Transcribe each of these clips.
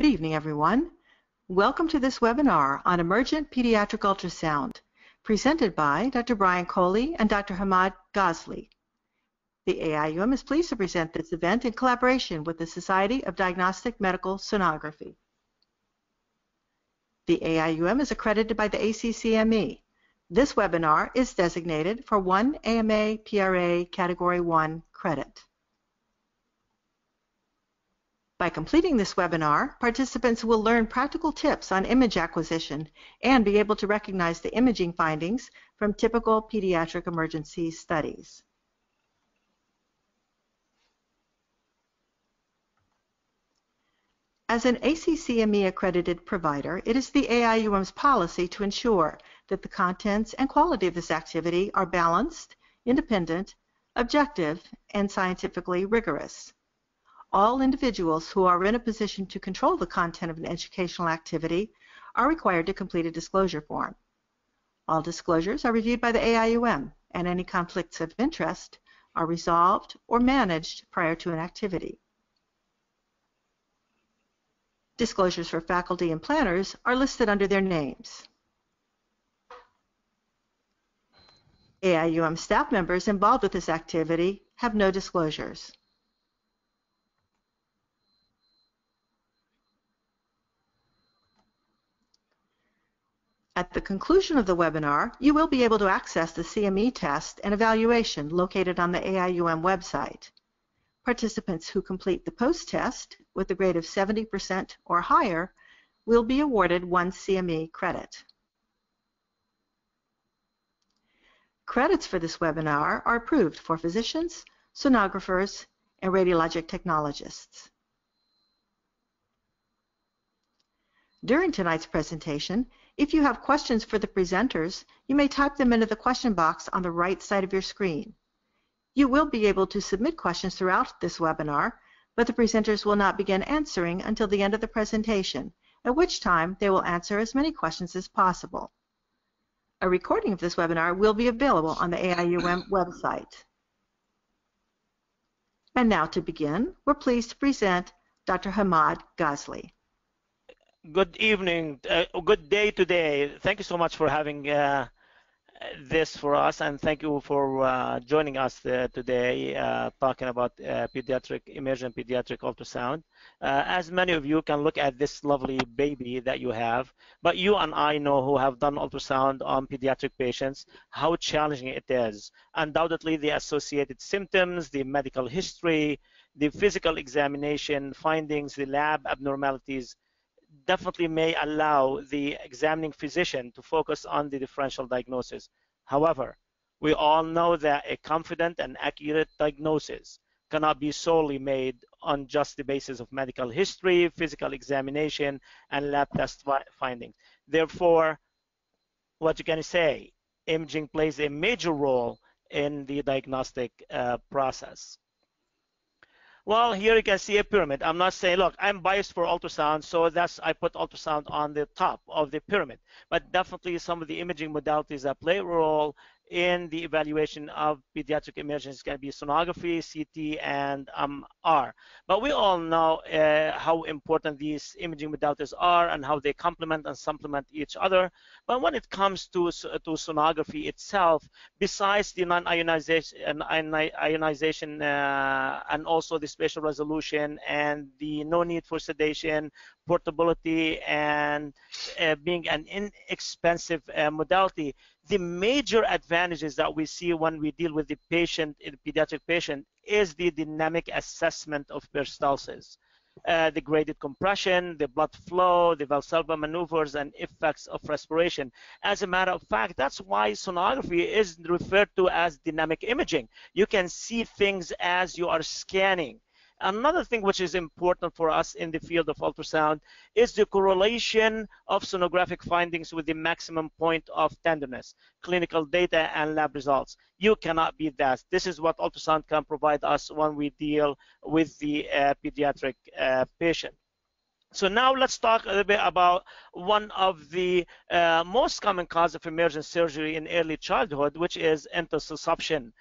Good evening, everyone. Welcome to this webinar on emergent pediatric ultrasound, presented by Dr. Brian Coley and Dr. Hamad Ghazle. The AIUM is pleased to present this event in collaboration with the Society of Diagnostic Medical Sonography. The AIUM is accredited by the ACCME. This webinar is designated for one AMA PRA Category 1 credit. By completing this webinar, participants will learn practical tips on image acquisition and be able to recognize the imaging findings from typical pediatric emergency studies. As an ACCME-accredited provider, it is the AIUM's policy to ensure that the contents and quality of this activity are balanced, independent, objective, and scientifically rigorous. All individuals who are in a position to control the content of an educational activity are required to complete a disclosure form. All disclosures are reviewed by the AIUM, and any conflicts of interest are resolved or managed prior to an activity. Disclosures for faculty and planners are listed under their names. AIUM staff members involved with this activity have no disclosures. At the conclusion of the webinar, you will be able to access the CME test and evaluation located on the AIUM website. Participants who complete the post-test with a grade of 70% or higher will be awarded one CME credit. Credits for this webinar are approved for physicians, sonographers, and radiologic technologists. During tonight's presentation, if you have questions for the presenters, you may type them into the question box on the right side of your screen. You will be able to submit questions throughout this webinar, but the presenters will not begin answering until the end of the presentation, at which time they will answer as many questions as possible. A recording of this webinar will be available on the AIUM website. And now to begin, we're pleased to present Dr. Hamad Ghazle. Good evening, good day today. Thank you so much for having this for us, and thank you for joining us today talking about emergent pediatric ultrasound. As many of you can look at this lovely baby that you have, but you and I know who have done ultrasound on pediatric patients, how challenging it is. Undoubtedly, the associated symptoms, the medical history, the physical examination findings, the lab abnormalities, definitely may allow the examining physician to focus on the differential diagnosis. However, we all know that a confident and accurate diagnosis cannot be solely made on just the basis of medical history, physical examination, and lab test findings. Therefore, what you can say, imaging plays a major role in the diagnostic process. Well, here you can see a pyramid. I'm not saying, look, I'm biased for ultrasound, so that's I put ultrasound on the top of the pyramid. But definitely some of the imaging modalities that play a role in the evaluation of pediatric emergencies can be sonography, CT, and MR. But we all know how important these imaging modalities are and how they complement and supplement each other. But when it comes to sonography itself, besides the non-ionization and also the spatial resolution and the no need for sedation, portability, and being an inexpensive modality, the major advantages that we see when we deal with the patient, the pediatric patient, is the dynamic assessment of peristalsis, the graded compression, the blood flow, the Valsalva maneuvers, and effects of respiration. As a matter of fact, that's why sonography is referred to as dynamic imaging. You can see things as you are scanning. Another thing which is important for us in the field of ultrasound is the correlation of sonographic findings with the maximum point of tenderness, clinical data, and lab results. You cannot beat that. This is what ultrasound can provide us when we deal with the pediatric patient. So now let's talk a little bit about one of the most common causes of emergent surgery in early childhood, which is intussusception.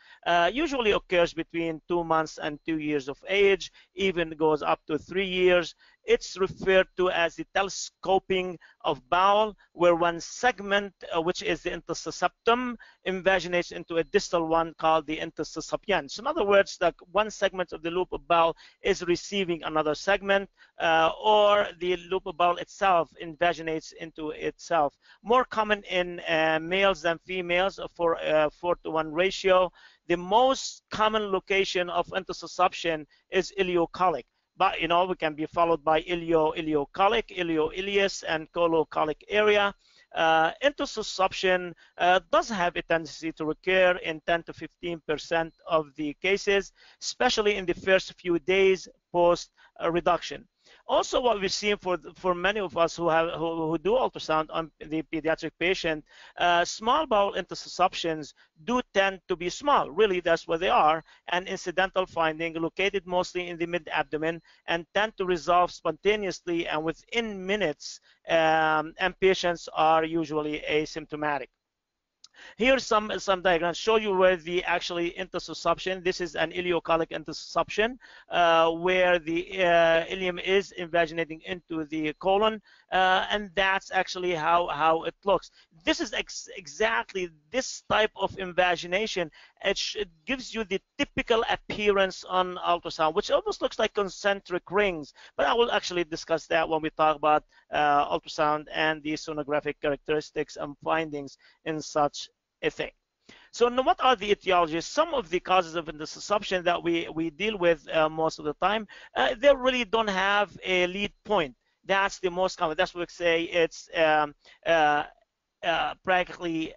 Usually occurs between 2 months and 2 years of age, even goes up to 3 years. it's referred to as the telescoping of bowel, where one segment, which is the intussusceptum, invaginates into a distal one called the intussusception. So in other words, that one segment of the loop of bowel is receiving another segment, or the loop of bowel itself invaginates into itself. More common in males than females for a 4-to-1 ratio. The most common location of intussusception is ileocolic. But, you know, we can be followed by ileo-ileocolic, ileo-ileus, and colocolic area. Intussusception does have a tendency to recur in 10 to 15% of the cases, especially in the first few days post-reduction. Also, what we've seen for many of us who do ultrasound on the pediatric patient, small bowel intussusceptions do tend to be small. Really, that's what they are, an incidental finding located mostly in the mid-abdomen and tend to resolve spontaneously and within minutes, and patients are usually asymptomatic. Here's some diagrams show you where the actually intussusception. This is an ileocolic intussusception where the ileum is invaginating into the colon, and that's actually how it looks. This is exactly this type of invagination. It gives you the typical appearance on ultrasound, which almost looks like concentric rings. But I will actually discuss that when we talk about ultrasound and the sonographic characteristics and findings in such a thing. So now, what are the etiologies? Some of the causes of intussusception that we deal with most of the time, they really don't have a lead point. That's the most common. That's what we say. It's practically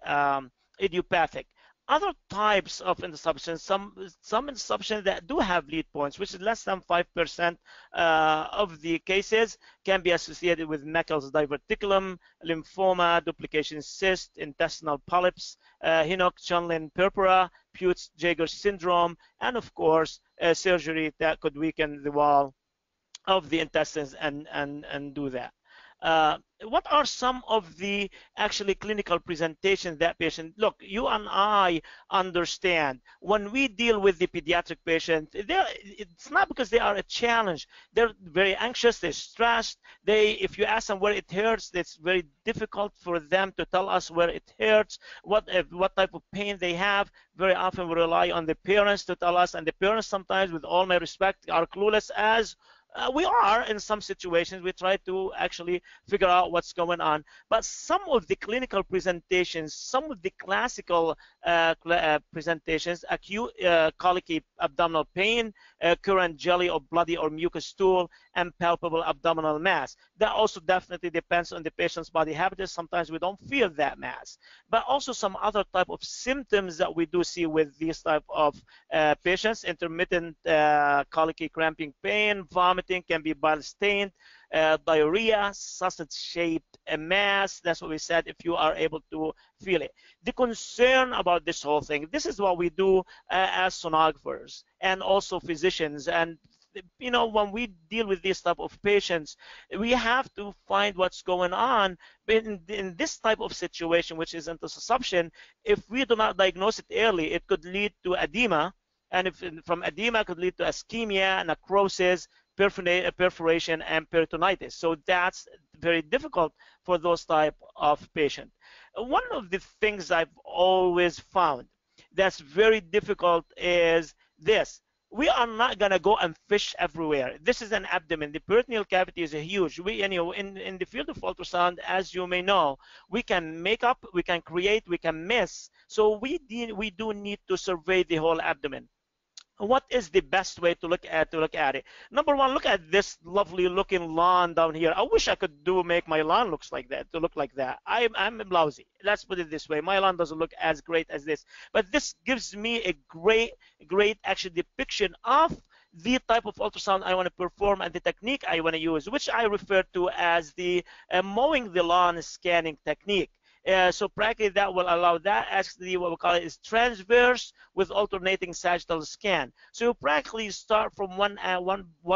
idiopathic. Other types of intussusception, some intussusception that do have lead points, which is less than 5% of the cases, can be associated with Meckel's diverticulum, lymphoma, duplication cyst, intestinal polyps, Henoch-Schönlein purpura, Pütz-Jäger syndrome, and of course, surgery that could weaken the wall of the intestines and do that. What are some of the actually clinical presentations that patient? Look, you and I understand when we deal with the pediatric patient, it's not because they are a challenge. They're very anxious, they're stressed. If you ask them where it hurts, it's very difficult for them to tell us where it hurts, what type of pain they have. Very often we rely on the parents to tell us, and the parents sometimes, with all my respect, are clueless as we are in some situations. We try to actually figure out what's going on. But some of the clinical presentations, some of the classical presentations, acute colicky abdominal pain, current jelly or bloody or mucus stool, and palpable abdominal mass. That also definitely depends on the patient's body habitus. Sometimes we don't feel that mass. But also some other type of symptoms that we do see with these type of patients: intermittent colicky cramping pain, vomiting, can be bile stained, diarrhea, sausage-shaped mass. That's what we said, if you are able to feel it. The concern about this whole thing, this is what we do as sonographers and also physicians. And you know, when we deal with this type of patients, we have to find what's going on. But in this type of situation, which is intussusception, if we do not diagnose it early, it could lead to edema, and from edema it could lead to ischemia, necrosis, perforation, and peritonitis. So that's very difficult for those type of patient. One of the things I've always found that's very difficult is this. We are not going to go and fish everywhere. This is an abdomen. The peritoneal cavity is huge. In the field of ultrasound, as you may know, we can make up, we can create, we can miss. So we do need to survey the whole abdomen. What is the best way to look at it? Number one, look at this lovely looking lawn down here. I wish I could make my lawn look like that. I'm lousy. Let's put it this way. My lawn doesn't look as great as this, but this gives me a great actual depiction of the type of ultrasound I want to perform and the technique I want to use, which I refer to as the mowing the lawn scanning technique. So practically that will allow that actually what we call it is transverse with alternating sagittal scan. So you practically start from one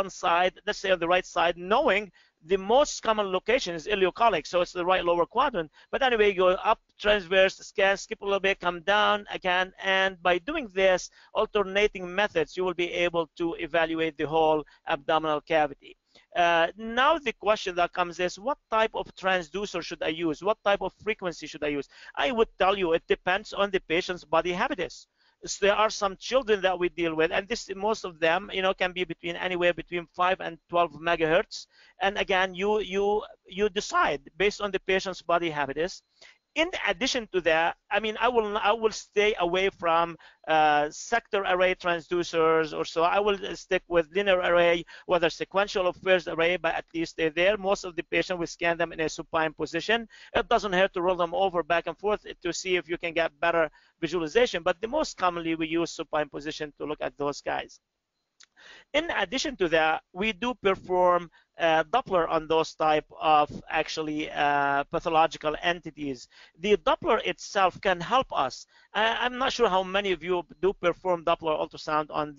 side, let's say on the right side, knowing the most common location is ileocolic, so it's the right lower quadrant. But anyway, you go up, transverse, scan, skip a little bit, come down again, and by doing this, alternating methods, you will be able to evaluate the whole abdominal cavity. Now the question that comes is, what type of transducer should I use? What type of frequency should I use? I would tell you it depends on the patient's body habitus. So there are some children that we deal with, and this, most of them, you know, can be between anywhere between 5 and 12 megahertz. And again, you decide based on the patient's body habitus. In addition to that, I mean, I will stay away from sector array transducers, or so. I will stick with linear array, whether sequential or phased array, but at least they're there. Most of the patient, we scan them in a supine position. It doesn't hurt to roll them over back and forth to see if you can get better visualization, but the most commonly we use supine position to look at those guys. In addition to that, we do perform Doppler on those type of actually pathological entities. The Doppler itself can help us. I'm not sure how many of you do perform Doppler ultrasound on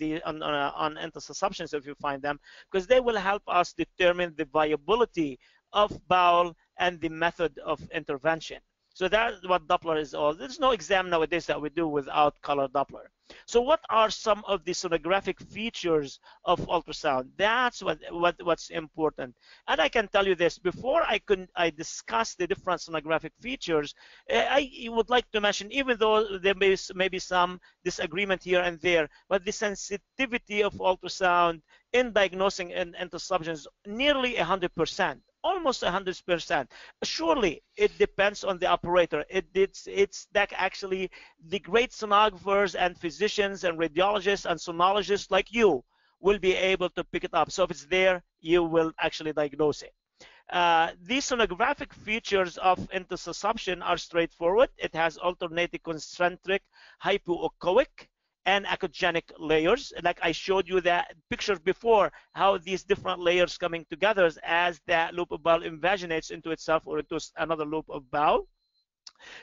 intussusceptions if you find them, because they will help us determine the viability of bowel and the method of intervention. So that's what Doppler is all. There's no exam nowadays that we do without color Doppler. So what are some of the sonographic features of ultrasound? That's what's important. And I can tell you this, before I discuss the different sonographic features, I would like to mention, even though there may be some disagreement here and there, but the sensitivity of ultrasound in diagnosing intussusceptions nearly 100%. Almost 100%. Surely it depends on the operator. It's that actually the great sonographers and physicians and radiologists and sonologists like you will be able to pick it up. So if it's there, you will actually diagnose it. These sonographic features of intussusception are straightforward. It has alternating concentric, hypoechoic, and echogenic layers, like I showed you that picture before, how these different layers coming together as that loop of bowel invaginates into itself or into another loop of bowel.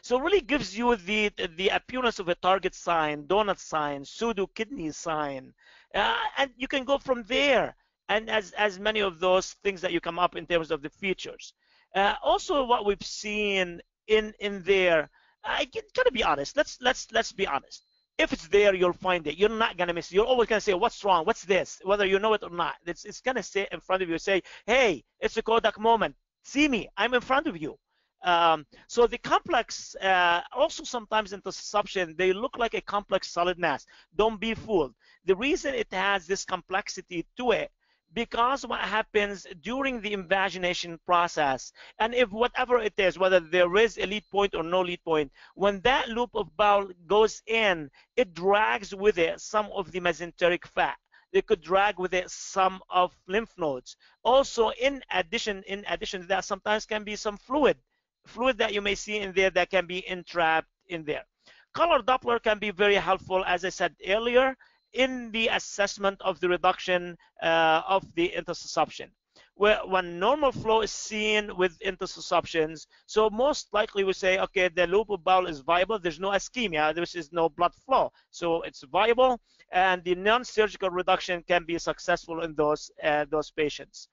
So it really gives you the appearance of a target sign, donut sign, pseudo kidney sign, and you can go from there. And as many of those things that you come up in terms of the features. Also, what we've seen in there, I gotta be honest. Let's be honest. If it's there, you'll find it. You're not gonna miss it. You're always gonna say, "What's wrong? What's this?" Whether you know it or not, it's gonna sit in front of you. Say, "Hey, it's a Kodak moment. See me. I'm in front of you." So the complex, also sometimes intussusception, they look like a complex solid mass. Don't be fooled. The reason it has this complexity to it, because what happens during the invagination process, and if whatever it is, whether there is a lead point or no lead point, when that loop of bowel goes in, it drags with it some of the mesenteric fat. It could drag with it some of lymph nodes. Also, in addition to that, sometimes can be some fluid that you may see in there that can be entrapped in there. Color Doppler can be very helpful, as I said earlier, in the assessment of the reduction of the intussusception. When normal flow is seen with intussusceptions, so most likely we say, okay, the loop of bowel is viable, there's no ischemia, there is no blood flow, so it's viable, and the non-surgical reduction can be successful in those patients.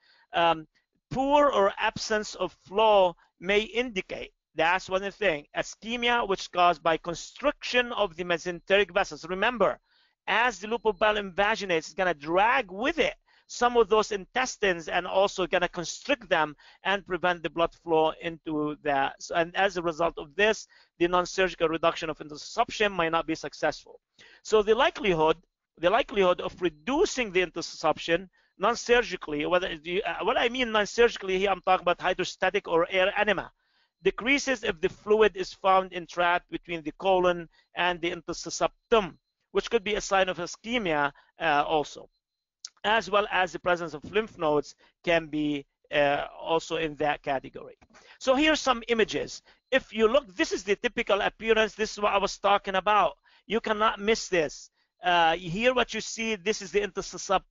Poor or absence of flow may indicate, that's one thing, ischemia, which is caused by constriction of the mesenteric vessels. Remember, as the loop of bowel invaginates, it's going to drag with it some of those intestines and also going to constrict them and prevent the blood flow into that. So, and as a result of this, the non-surgical reduction of intussusception might not be successful. So the likelihood of reducing the intussusception non-surgically, what I mean non-surgically here, I'm talking about hydrostatic or air enema, decreases if the fluid is found entrapped between the colon and the intussusceptum, which could be a sign of ischemia also, as well as the presence of lymph nodes can be also in that category. So here's some images. If you look, this is the typical appearance. This is what I was talking about. You cannot miss this. Here what you see, this is the intussusception,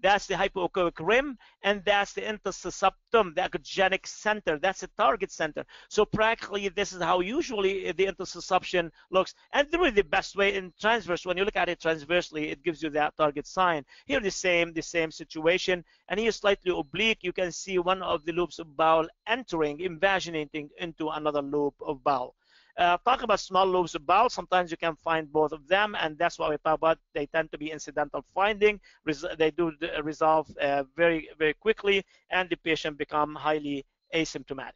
that's the hypoechoic rim, and that's the intussusceptum, the echogenic center, that's the target center. So practically this is how usually the intussusception looks, and really the best way in transverse, when you look at it transversely, it gives you that target sign. Here the same situation, and here slightly oblique, you can see one of the loops of bowel entering, invaginating into another loop of bowel. Talk about small lobes of bowel. Sometimes you can find both of them, and that's what we talk about. They tend to be incidental finding. They do resolve very, very quickly, and the patient become highly asymptomatic.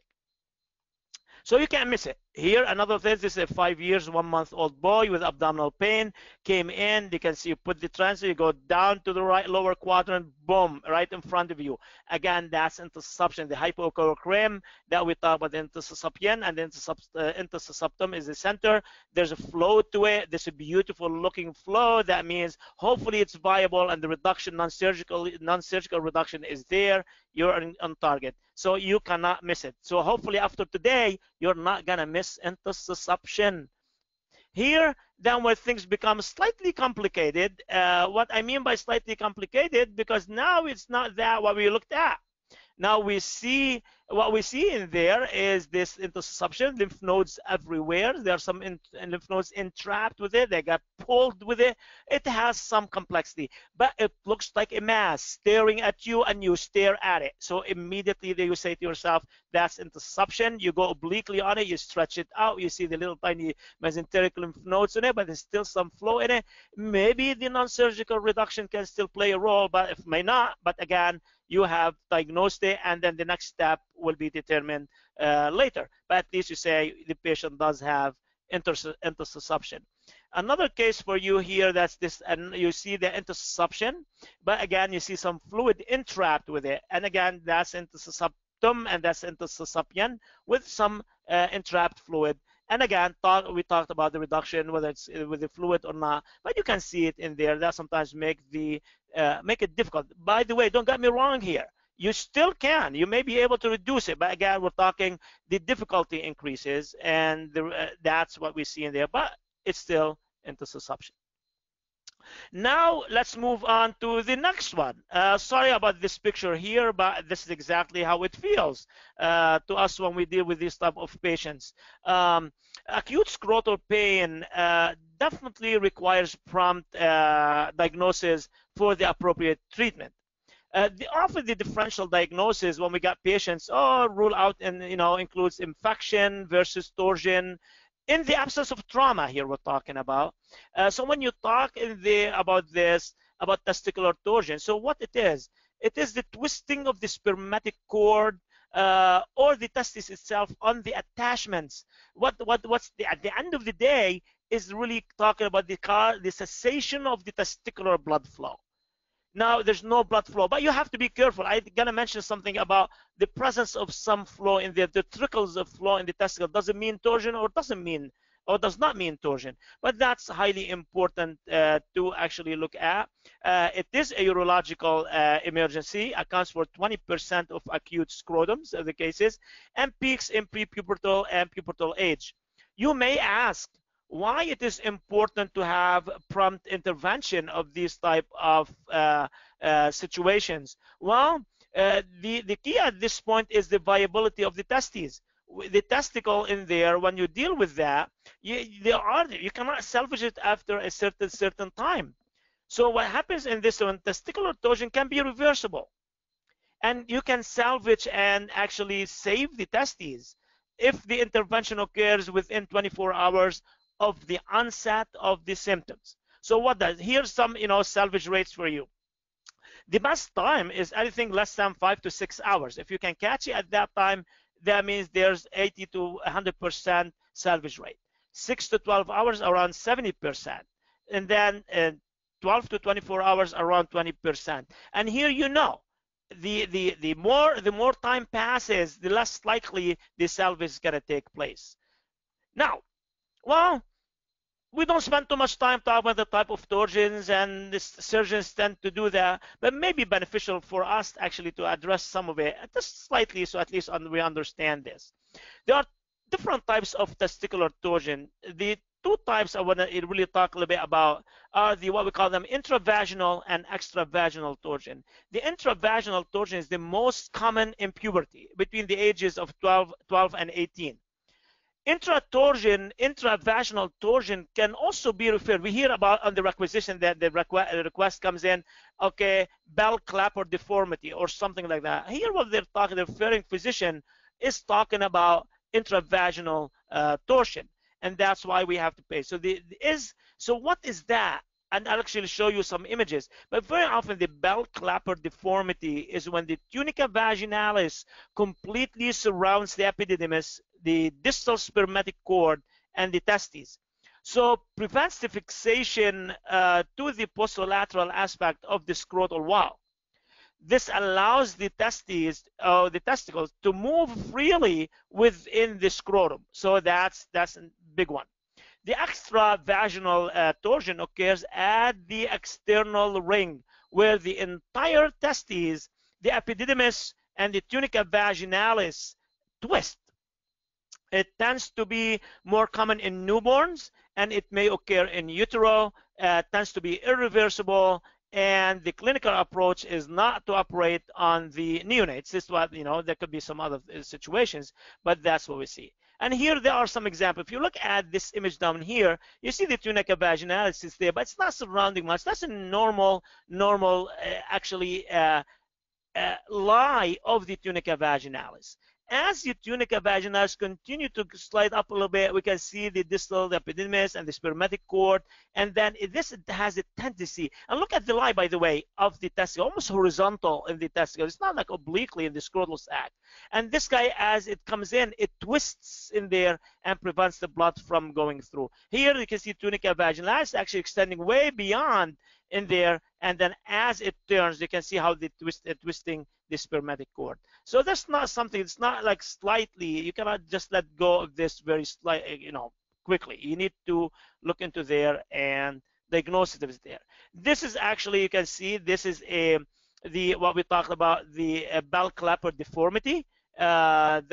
So you can't miss it. Here, another thing, this is a 5-year, 1-month-old boy with abdominal pain, came in, you can see you put the transfer, you go down to the right lower quadrant, boom, right in front of you. Again, that's intussusception, the hypochoric rim that we talk about, the intussusception, and the intussusceptum is the center. There's a flow to it. This is a beautiful looking flow. That means hopefully it's viable and the reduction, non-surgical reduction is there. You're on target. So you cannot miss it. So hopefully after today, you're not gonna miss intussusception. Here, then where things become slightly complicated, what I mean by slightly complicated, because now it's not that what we looked at. Now we see, what we see in there is this intussusception, lymph nodes everywhere. There are some lymph nodes entrapped with it. They got pulled with it. It has some complexity, but it looks like a mass staring at you and you stare at it. So immediately you say to yourself, that's intussusception. You go obliquely on it, you stretch it out, you see the little tiny mesenteric lymph nodes in it, but there's still some flow in it. Maybe the non-surgical reduction can still play a role, but it may not. But again, you have diagnosed it, and then the next step will be determined later. But at least you say the patient does have intussusception. Another case for you here, that's this, and you see the intussusception, but again, you see some fluid entrapped with it. And again, that's intussusceptum, and that's intussusception with some entrapped fluid. And again, we talked about the reduction, whether it's with the fluid or not, but you can see it in there. That sometimes make it difficult. By the way, don't get me wrong here. You still can. You may be able to reduce it, but again, we're talking the difficulty increases, and that's what we see in there, but it's still intussusception. Now let's move on to the next one. Sorry about this picture here, but this is exactly how it feels to us when we deal with this type of patients. Acute scrotal pain definitely requires prompt diagnosis for the appropriate treatment. Often the differential diagnosis when we got patients, rule out, and includes infection versus torsion. In the absence of trauma here we're talking about. So when you talk in there about this, about testicular torsion, so what it is the twisting of the spermatic cord or the testis itself on the attachments. At the end of the day is really talking about the cessation of the testicular blood flow. Now there's no blood flow, but you have to be careful. I'm gonna mention something about the presence of some flow in there, the trickles of flow in the testicle doesn't mean torsion, or does not mean torsion. But that's highly important to actually look at. It is a urological emergency, accounts for 20% of acute scrotums of the cases, and peaks in prepubertal and pubertal age. You may ask, why it is important to have prompt intervention of these type of situations? Well, the key at this point is the viability of the testes. The testicle in there, when you deal with that, you cannot salvage it after a certain time. So what happens in this one, testicular torsion can be reversible, and you can salvage and actually save the testes if the intervention occurs within 24 hours of the onset of the symptoms. So what does, here's some salvage rates for you. The best time is anything less than 5 to 6 hours. If you can catch it at that time, that means there's 80 to 100% salvage rate. 6 to 12 hours, around 70%. And then 12 to 24 hours, around 20%. And here the more time passes, the less likely the salvage is gonna take place. Now, well, we don't spend too much time talking about the type of torsions, and the surgeons tend to do that, but may be beneficial for us actually to address some of it, just slightly, so at least we understand this. There are different types of testicular torsion. The two types I want to really talk a little bit about are what we call them intravaginal and extravaginal torsion. The intravaginal torsion is the most common in puberty between the ages of 12 and 18. Intravaginal torsion can also be referred. We hear about on the requisition that the request comes in, okay, bell clapper deformity or something like that. Here what they're talking, the referring physician is talking about intravaginal torsion. and that's why we have to pay. So what is that? And I'll actually show you some images. But very often the bell clapper deformity is when the tunica vaginalis completely surrounds the epididymis, the distal spermatic cord, and the testes. So prevents the fixation to the posterolateral aspect of the scrotal wall. This allows the testes, the testicles, to move freely within the scrotum. So that's a big one. The extravaginal torsion occurs at the external ring, where the entire testes, the epididymis, and the tunica vaginalis twist. It tends to be more common in newborns, and it may occur in utero. Tends to be irreversible, and the clinical approach is not to operate on the neonates. This is what, you know, there could be some other situations, but that's what we see. And here there are some examples. If you look at this image down here, you see the tunica vaginalis is there, but it's not surrounding much. That's a normal lie of the tunica vaginalis. As the tunica vaginalis continue to slide up a little bit, we can see the distal, the epididymis, and the spermatic cord, and then this has a tendency. And look at the lie, by the way, of the testicle, almost horizontal in the testicle. It's not like obliquely in the scrotal sac. And this guy, as it comes in, it twists in there and prevents the blood from going through. Here you can see tunica vaginalis actually extending way beyond in there, and then as it turns, you can see how the twisting the spermatic cord. So that's not something, it's not like slightly, you cannot just let go of this very slight, you know, quickly. You need to look into there and diagnose it if it's there. This is actually, you can see, this is what we talked about, the bell clapper deformity,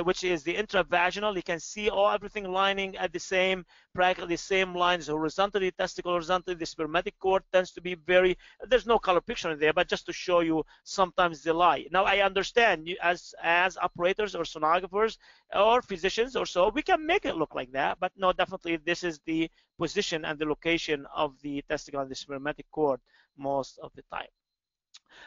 which is the intravaginal. You can see everything lining at the same, practically the same lines horizontally, testicle horizontally, the spermatic cord tends to be very, there's no color picture in there, but just to show you sometimes the lie. Now I understand you, as operators or sonographers or physicians or so, we can make it look like that, but no, definitely this is the position and the location of the testicle and the spermatic cord most of the time.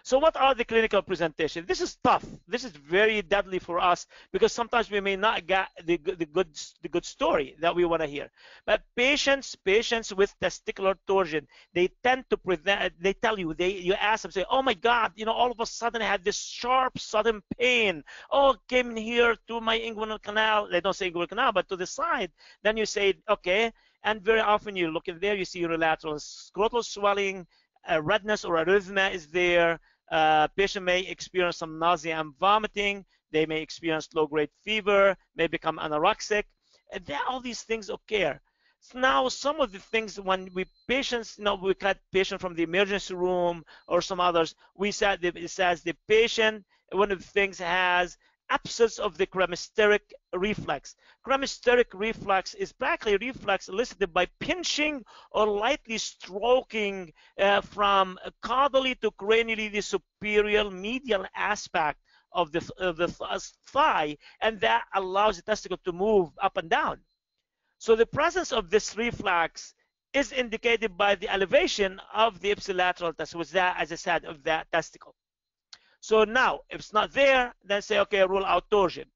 So what are the clinical presentations? This is tough. This is very deadly for us because sometimes we may not get the good story that we want to hear. But patients with testicular torsion, they tend to present. They tell you, you ask them, say, "Oh my God, you know, all of a sudden I had this sharp, sudden pain. Oh, it came here to my inguinal canal." They don't say inguinal canal, but to the side. Then you say, "Okay." And very often you look in there, you see unilateral scrotal swelling. Redness or erythema is there. Patient may experience some nausea and vomiting. They may experience low-grade fever, may become anorexic. And all these things occur. So now, some of the things when patients, you know, we cut patient from the emergency room or some others, we said it says the patient, one of the things has absence of the cremasteric reflex. Cremasteric reflex is practically reflex elicited by pinching or lightly stroking from caudally to cranially the superior medial aspect of the thigh, and that allows the testicle to move up and down. So the presence of this reflex is indicated by the elevation of the ipsilateral testicle, as I said, of that testicle. So now, if it's not there, then say, okay, rule out torsion.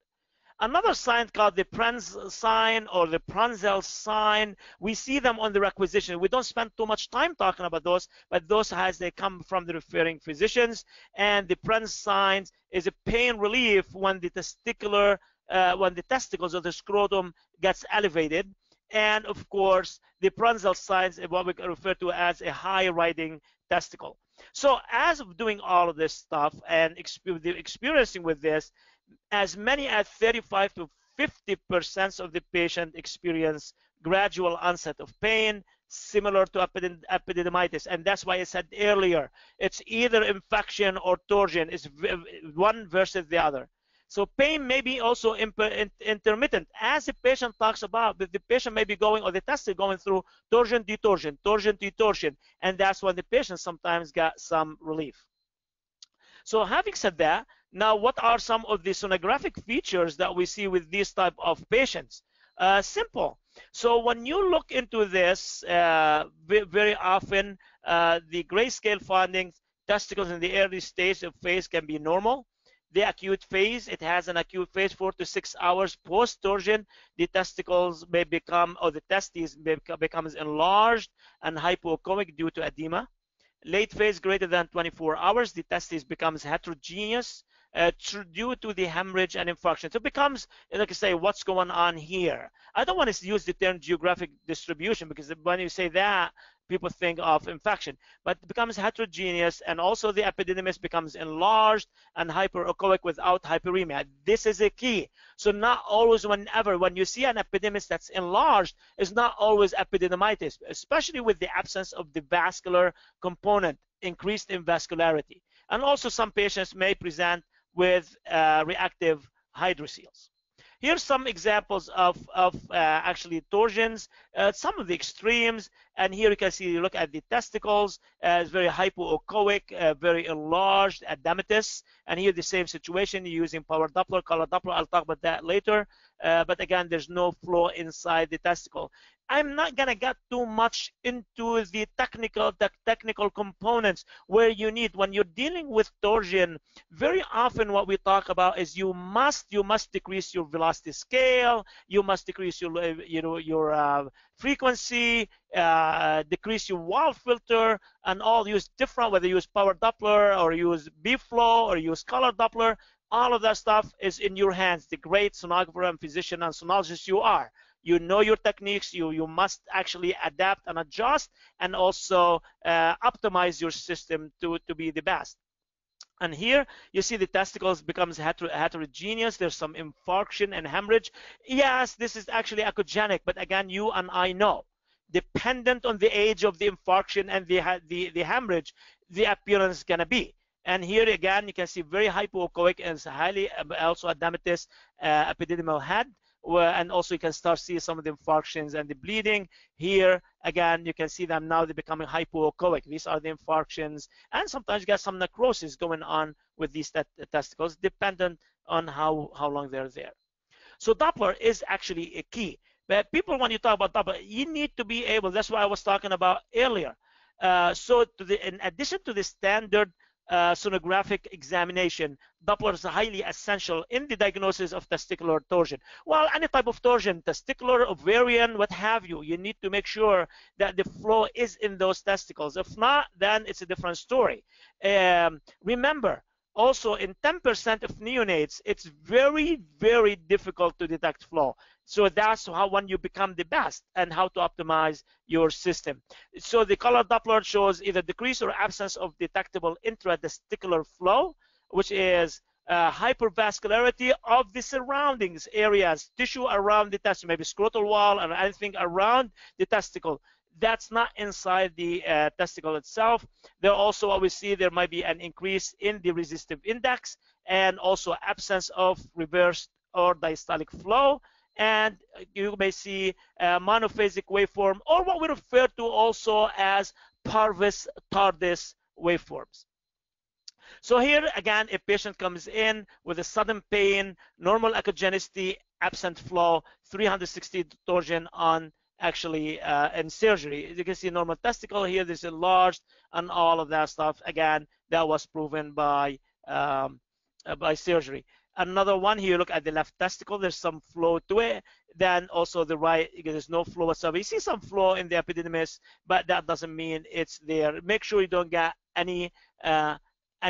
Another sign called the Prenz sign or the Pranzel sign, we see them on the requisition. We don't spend too much time talking about those, but those as they come from the referring physicians. And the Prenz signs is a pain relief when the testicles of the scrotum gets elevated. And of course, the Pranzel signs is what we refer to as a high riding testicle. So as of doing all of this stuff and experiencing with this, as many as 35 to 50% of the patient experience gradual onset of pain similar to epididymitis. And that's why I said earlier, it's either infection or torsion. It's one versus the other. So pain may be also intermittent. As the patient talks about, the patient may be going, or the testicle going through torsion, detorsion, torsion, detorsion, and that's when the patient sometimes got some relief. So having said that, now what are some of the sonographic features that we see with these type of patients? Simple. So when you look into this, very often the grayscale findings, testicles in the early stage of phase can be normal. the acute phase. It has an acute phase 4 to 6 hours post torsion. The testicles may become, or the testes becomes enlarged and hypoechoic due to edema. Late phase greater than 24 hours, the testes becomes heterogeneous due to the hemorrhage and infarction. So it becomes, like I say, what's going on here? I don't want to use the term geographic distribution, because when you say that, people think of infection, but it becomes heterogeneous, and also the epididymis becomes enlarged and hyperechoic without hyperemia. This is a key. So not always, whenever, when you see an epididymis that's enlarged, it's not always epididymitis, especially with the absence of the vascular component, increased in vascularity. And also some patients may present with reactive hydrocele. Here's some examples of actually torsions, some of the extremes, and here you can see, you look at the testicles, it's very hypoechoic, very enlarged, edematous, and here the same situation, using power Doppler, color Doppler, I'll talk about that later, but again, there's no flow inside the testicle. I'm not gonna get too much into the technical components where you need, when you're dealing with torsion, very often what we talk about is you must decrease your velocity scale, you must decrease your frequency, decrease your wall filter, and all use different, whether you use power Doppler or use B-flow or use color Doppler, all of that stuff is in your hands, the great sonographer and physician and sonologist you are. You know your techniques, you must actually adapt and adjust, and also optimize your system to be the best. And here you see the testicles becomes heterogeneous. There's some infarction and hemorrhage. Yes, this is actually echogenic, but again, you and I know, dependent on the age of the infarction and the hemorrhage, the appearance is gonna be. And here again, you can see very hypoechoic and highly also edematous epididymal head. And also you can start seeing some of the infarctions and the bleeding. Here again, you can see them now, they're becoming hypoechoic. These are the infarctions, and sometimes you get some necrosis going on with these testicles, dependent on how long they're there. So Doppler is actually a key. But people, when you talk about Doppler, you need to be able, that's what I was talking about earlier. So in addition to the standard sonographic examination, Doppler is highly essential in the diagnosis of testicular torsion. Well, any type of torsion, testicular, ovarian, what have you, you need to make sure that the flow is in those testicles. If not, then it's a different story. Remember, also in 10% of neonates, it's very, very difficult to detect flow. So that's how, when you become the best and how to optimize your system. So the color Doppler shows either decrease or absence of detectable intratesticular flow, which is hypervascularity of the surroundings areas, tissue around the testicle, maybe scrotal wall or anything around the testicle. That's not inside the testicle itself. There also, what we see, there might be an increase in the resistive index, and also absence of reverse or diastolic flow. And you may see a monophasic waveform, or what we refer to also as parvus tardus waveforms. So here again, a patient comes in with a sudden pain, normal echogenicity, absent flow, 360 torsion on actually in surgery. You can see normal testicle here, this enlarged, and all of that stuff. Again, that was proven by surgery. Another one here, look at the left testicle, there's some flow to it. Then also the right, there's no flow whatsoever. You see some flow in the epididymis, but that doesn't mean it's there. Make sure you don't get any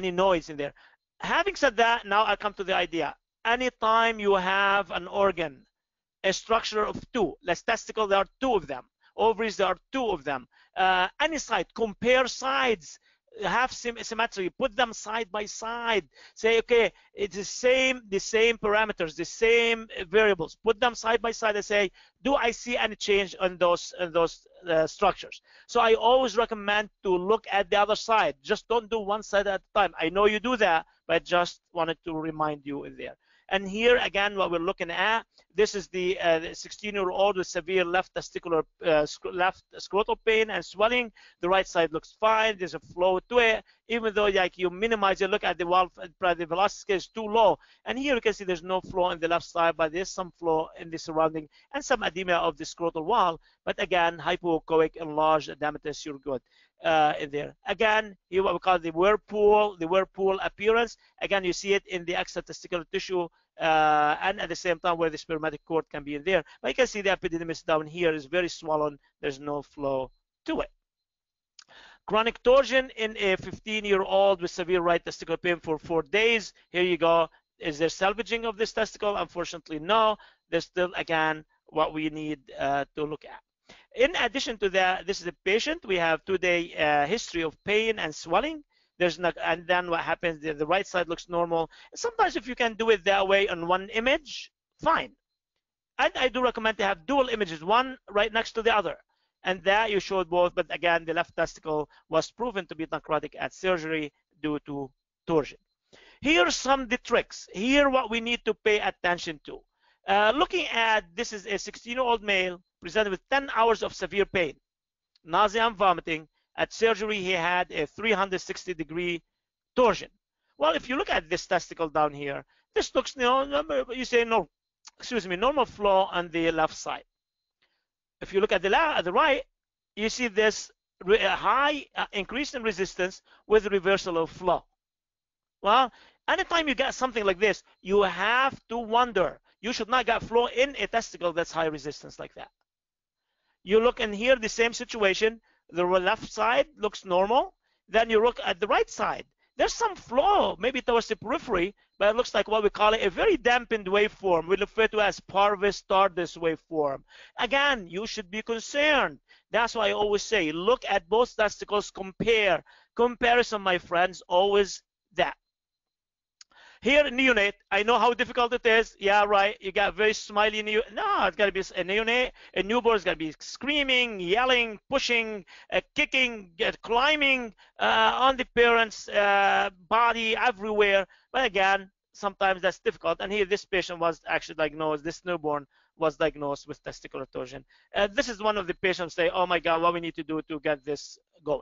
noise in there. Having said that, now I come to the idea. Anytime you have an organ, a structure of two, let's testicle, there are two of them. Ovaries, there are two of them. Any side, compare sides. Have symmetry, put them side by side, say, okay, it's the same parameters, the same variables, put them side by side and say, do I see any change on those structures? So I always recommend to look at the other side, just don't do one side at a time. I know you do that, but I just wanted to remind you in there. And here again, what we're looking at, this is the 16-year-old with severe left testicular, left scrotal pain and swelling. The right side looks fine. There's a flow to it. even though like you minimize, you look at the wall, the velocity is too low. And here you can see there's no flow in the left side, but there's some flow in the surrounding and some edema of the scrotal wall. But again, hypoechoic enlarged edematous surrogate in there. Again, here what we call the whirlpool appearance. Again, you see it in the extratesticular tissue. And at the same time where the spermatic cord can be in there. But you can see the epididymis down here is very swollen. There's no flow to it. Chronic torsion in a 15-year-old with severe right testicular pain for 4 days. Here you go. Is there salvaging of this testicle? Unfortunately, no. There's still, again, what we need to look at. In addition to that, this is a patient. We have 2-day history of pain and swelling. There's not, and then what happens, the right side looks normal. Sometimes if you can do it that way on one image, fine. And I do recommend to have dual images, one right next to the other. And that you showed both, but again, the left testicle was proven to be necrotic at surgery due to torsion. Here are some of the tricks. Here what we need to pay attention to. Looking at, this is a 16-year-old male presented with 10 hours of severe pain, nausea and vomiting. At surgery, he had a 360-degree torsion. Well, if you look at this testicle down here, this looks, you know, you say no, excuse me, normal flow on the left side. If you look at the left, at the right, you see this high increase in resistance with reversal of flow. Well, anytime you get something like this, you have to wonder. You should not get flow in a testicle that's high resistance like that. You look in here, the same situation. The left side looks normal. Then you look at the right side. There's some flow, maybe towards the periphery, but it looks like what we call a very dampened waveform. We refer to it as parvus tardus waveform. Again, you should be concerned. That's why I always say, look at both testicles, compare. Comparison, my friends, always that. Here, neonate, I know how difficult it is. Yeah, right, you got very smiley neonate. No, it's gotta be a neonate. A newborn's gotta be screaming, yelling, pushing, kicking, climbing on the parent's body everywhere. But again, sometimes that's difficult. And here, this patient was actually diagnosed, this newborn was diagnosed with testicular torsion. This is one of the patients say, oh my God, what we need to do to get this going.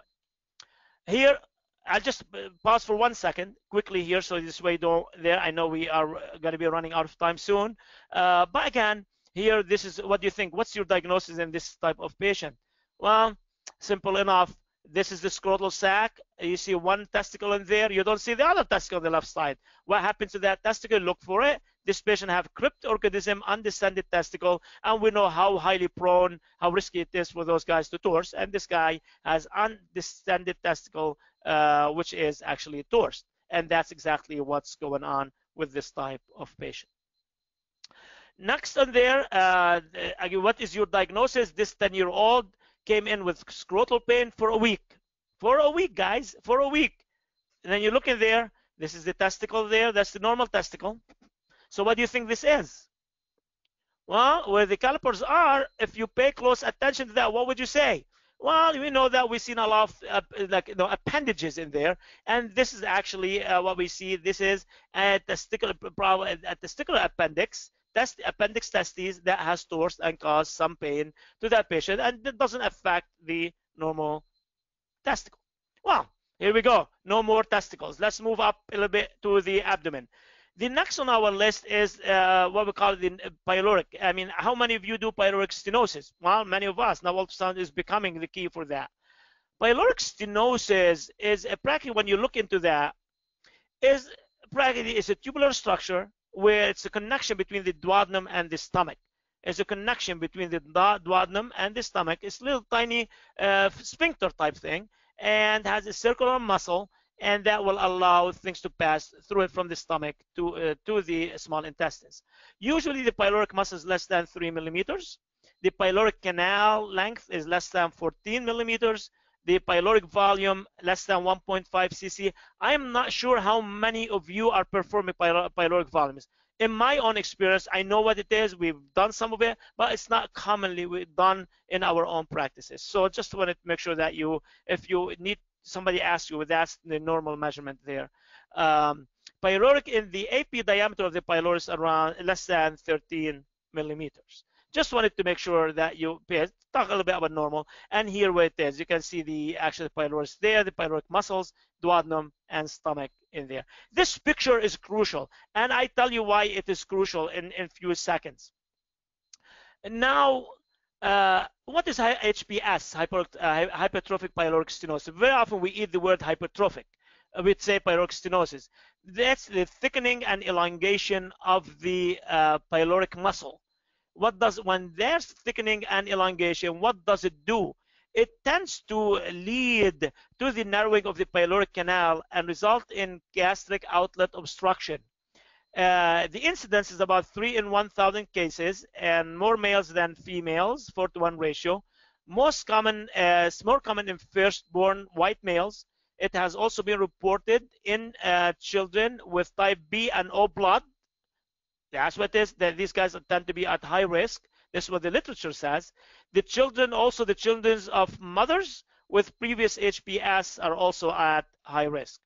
Here, I'll just pause for 1 second quickly here, so this way there, I know we are going to be running out of time soon. But again, here, this is what do you think? What's your diagnosis in this type of patient? Well, simple enough. This is the scrotal sac. You see one testicle in there. You don't see the other testicle on the left side. What happened to that testicle? Look for it. This patient have cryptorchidism, undescended testicle, and we know how highly prone, how risky it is for those guys to torse. And this guy has undescended testicle, which is actually torsion, and that's exactly what's going on with this type of patient. Next on there, again, what is your diagnosis? This 10-year-old came in with scrotal pain for a week. For a week, guys, for a week. And then you look in there, this is the testicle there, that's the normal testicle. So what do you think this is? Well, where the calipers are, if you pay close attention to that, what would you say? Well, we know that we've seen a lot of appendages in there, and this is actually what we see. This is a testicular appendix, appendix testes that has torsion and caused some pain to that patient, and it doesn't affect the normal testicle. Well, here we go. No more testicles. Let's move up a little bit to the abdomen. The next on our list is what we call the pyloric. I mean, how many of you do pyloric stenosis? Well, many of us. Now ultrasound is becoming the key for that. Pyloric stenosis is practically, when you look into that, is practically it's a tubular structure where it's a connection between the duodenum and the stomach. It's a connection between the duodenum and the stomach. It's a little tiny sphincter type thing and has a circular muscle, and that will allow things to pass through it from the stomach to the small intestines. Usually the pyloric muscle is less than 3 millimeters. The pyloric canal length is less than 14 millimeters. The pyloric volume less than 1.5 cc. I'm not sure how many of you are performing pyloric volumes. In my own experience, I know what it is. We've done some of it, but it's not commonly done in our own practices. So just wanted to make sure that you, if you need somebody asked you, that's the normal measurement there. Pyloric in the AP diameter of the pylorus around less than 13 millimeters. Just wanted to make sure that you talk a little bit about normal. And here where it is, you can see the actual pylorus there, the pyloric muscles, duodenum, and stomach in there. This picture is crucial, and I tell you why it is crucial in few seconds. And now, what is HPS, hypertrophic pyloric stenosis? Very often we eat the word hypertrophic. We'd say pyloric stenosis. That's the thickening and elongation of the pyloric muscle. When there's thickening and elongation, what does it do? It tends to lead to the narrowing of the pyloric canal and result in gastric outlet obstruction. The incidence is about 3 in 1,000 cases, and more males than females, 4-to-1 ratio. More common in firstborn white males. It has also been reported in children with type B and O blood. That's what it is, that these guys tend to be at high risk. This is what the literature says. The children, also the children of mothers with previous HPS, are also at high risk.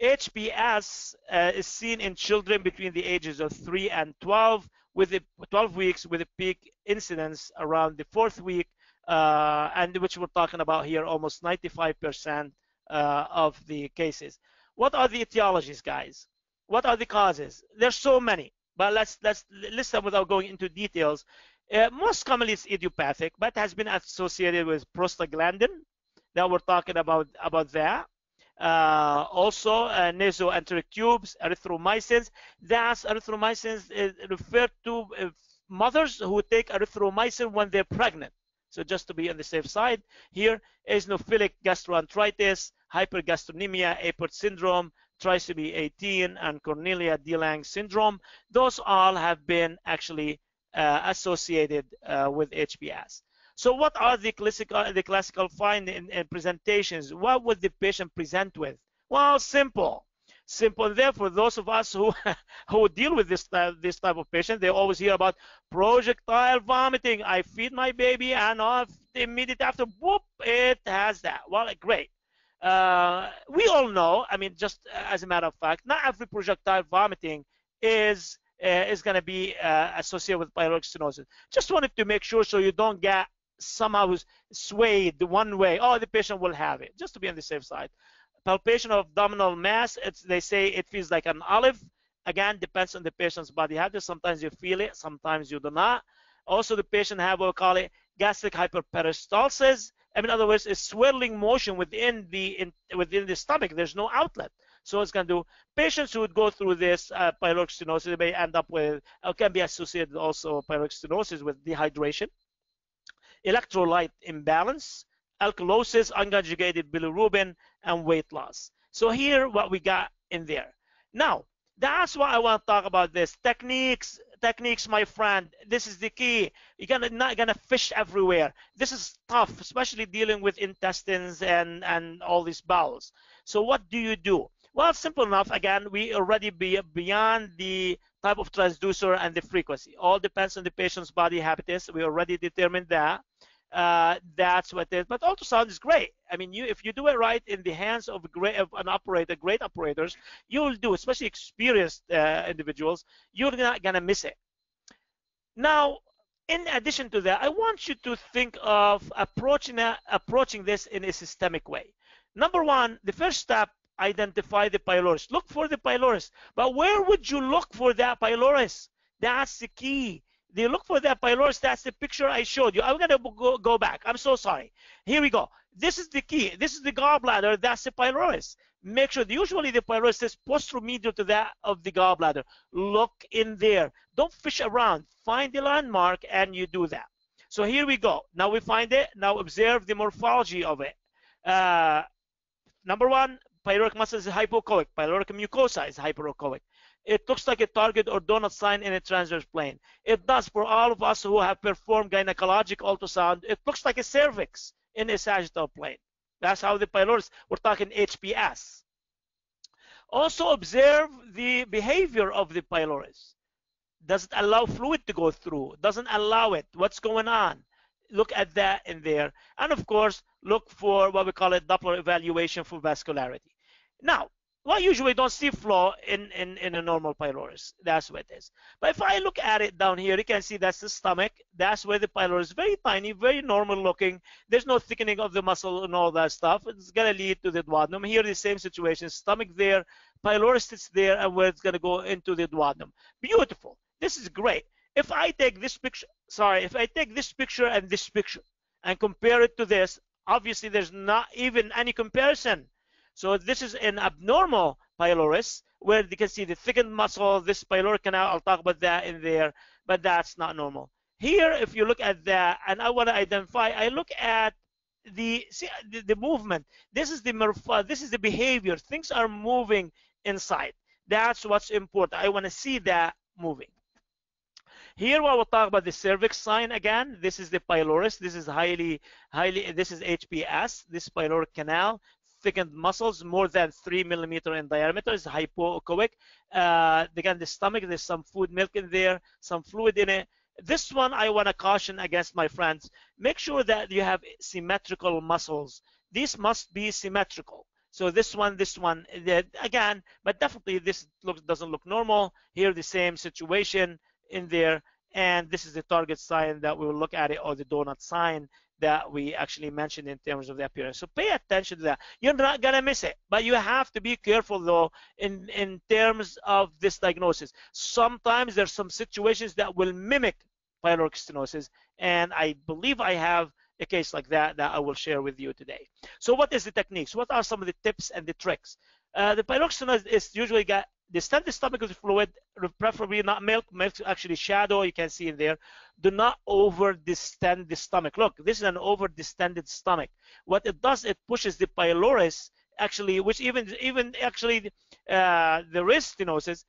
HPS is seen in children between the ages of 3 and 12 with 12 weeks, with a peak incidence around the 4th week, and which we're talking about here, almost 95% of the cases. What are the etiologies, guys? What are the causes? There's so many, but let's list them without going into details. Most commonly it's idiopathic, but has been associated with prostaglandin. Now we're talking about that. Also nasoenteric tubes, erythromycins. That's erythromycins is referred to mothers who take erythromycin when they're pregnant. So just to be on the safe side, here is eosinophilic gastroenteritis, hypergastronemia, Apert syndrome, trisomy 18, and Cornelia-de Lange syndrome. Those all have been actually associated with HPS. So what are the classical findings and presentations? What would the patient present with? Well, simple. Simple there for those of us who deal with this type of patient. They always hear about projectile vomiting. I feed my baby and immediately after, whoop, it has that. Well, great. We all know, I mean, just as a matter of fact, not every projectile vomiting is going to be associated with pyloric stenosis. Just wanted to make sure so you don't get somehow swayed one way. Oh, the patient will have it, just to be on the safe side. Palpation of abdominal mass, they say it feels like an olive. Again, depends on the patient's body habits. Sometimes you feel it, sometimes you do not. Also, the patient have what we call it gastric hyperperistalsis. In other words, a swirling motion within the stomach. There's no outlet. So it's going to do patients who would go through this pyloric stenosis may end up with, can be associated also pyloric stenosis with dehydration, electrolyte imbalance, alkalosis, unconjugated bilirubin, and weight loss. So here, what we got in there. Now, that's why I want to talk about this. Techniques, my friend. This is the key. You're not going to fish everywhere. This is tough, especially dealing with intestines and all these bowels. So what do you do? Well, simple enough. Again, we already be beyond the type of transducer and the frequency. All depends on the patient's body habitus. We already determined that. That's what it is. But ultrasound is great. I mean, if you do it right in the hands of an operator, great operators, you'll do, especially experienced individuals, you're not going to miss it. Now, in addition to that, I want you to think of approaching this in a systemic way. Number one, the first step, identify the pylorus. Look for the pylorus. But where would you look for that pylorus? That's the key. They look for that pylorus. That's the picture I showed you. I'm going to go back. I'm so sorry. Here we go. This is the key. This is the gallbladder. That's the pylorus. Make sure. Usually the pylorus is posteromedial to that of the gallbladder. Look in there. Don't fish around. Find the landmark, and you do that. So here we go. Now we find it. Now observe the morphology of it. Number one, pyloric muscle is hypoechoic. Pyloric mucosa is hyperechoic. It looks like a target or donut sign in a transverse plane. It does, for all of us who have performed gynecologic ultrasound, it looks like a cervix in a sagittal plane. That's how the pylorus, we're talking HPS. Also observe the behavior of the pylorus. Does it allow fluid to go through? Doesn't allow it. What's going on? Look at that in there. And of course, look for what we call a Doppler evaluation for vascularity. Now, Well, usually don't see flaw in a normal pylorus. That's what it is. But if I look at it down here, you can see that's the stomach. That's where the pylorus is. Very tiny, very normal looking. There's no thickening of the muscle and all that stuff. It's going to lead to the duodenum. Here, the same situation. Stomach there, pylorus is there, and where it's going to go into the duodenum. Beautiful. This is great. If I take this picture, sorry, if I take this picture and compare it to this, obviously there's not even any comparison. So this is an abnormal pylorus where you can see the thickened muscle, this pyloric canal, I'll talk about that in there, but that's not normal. Here, if you look at that, and I want to identify, I look at the movement. This is the behavior. Things are moving inside. That's what's important. I want to see that moving. Here, I will talk about the cervix sign again. This is the pylorus. This is this is HPS, this pyloric canal. Thickened muscles more than 3 millimeter in diameter is hypoechoic. Again, the stomach, there's some food, milk in there, some fluid in it. This one I want to caution against, my friends. Make sure that you have symmetrical muscles. These must be symmetrical. So this one, again, but definitely this doesn't look normal. Here, the same situation in there. And this is the target sign that we will look at it, or the donut sign that we actually mentioned in terms of the appearance. So pay attention to that. You're not gonna miss it, but you have to be careful though in terms of this diagnosis. Sometimes there's some situations that will mimic pyloric stenosis, and I believe I have a case like that that I will share with you today. So what is the techniques? What are some of the tips and the tricks? The pyloric stenosis is usually got distend the stomach with fluid, preferably not milk. Milk actually shadow, you can see in there. Do not over distend the stomach. Look, this is an over distended stomach. What it does, it pushes the pylorus, actually, which even there is stenosis,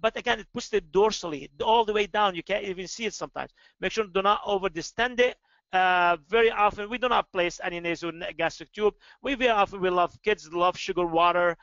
but again, it pushes it dorsally, all the way down. You can't even see it sometimes. Make sure do not over distend it. Very often, we do not place any nasogastric tube. We very often, kids love sugar water,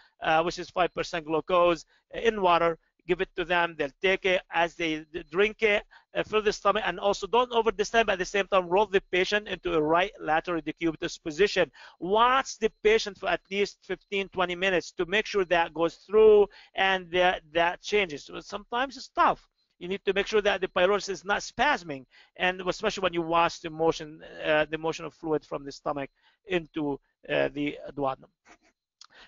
which is 5% glucose in water. Give it to them. They'll take it as they drink it, fill the stomach, and also don't over distend, but at the same time, roll the patient into a right lateral decubitus position. Watch the patient for at least 15-20 minutes to make sure that goes through and that changes. So sometimes it's tough. You need to make sure that the pylorus is not spasming, and especially when you watch the motion of fluid from the stomach into the duodenum.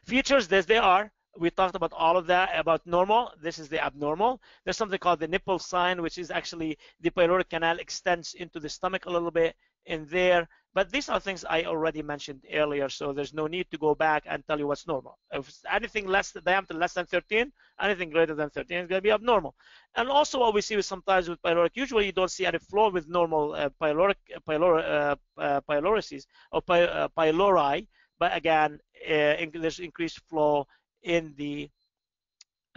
Features, as they are, we talked about all of that, about normal. This is the abnormal. There's something called the nipple sign, which is actually the pyloric canal extends into the stomach a little bit in there. But these are things I already mentioned earlier, so there's no need to go back and tell you what's normal. If anything less than diameter less than 13, anything greater than 13 is going to be abnormal. And also what we see with sometimes with pyloric, usually you don't see any flaw with normal pyloruses or pylori, but again, there's increased flaw in the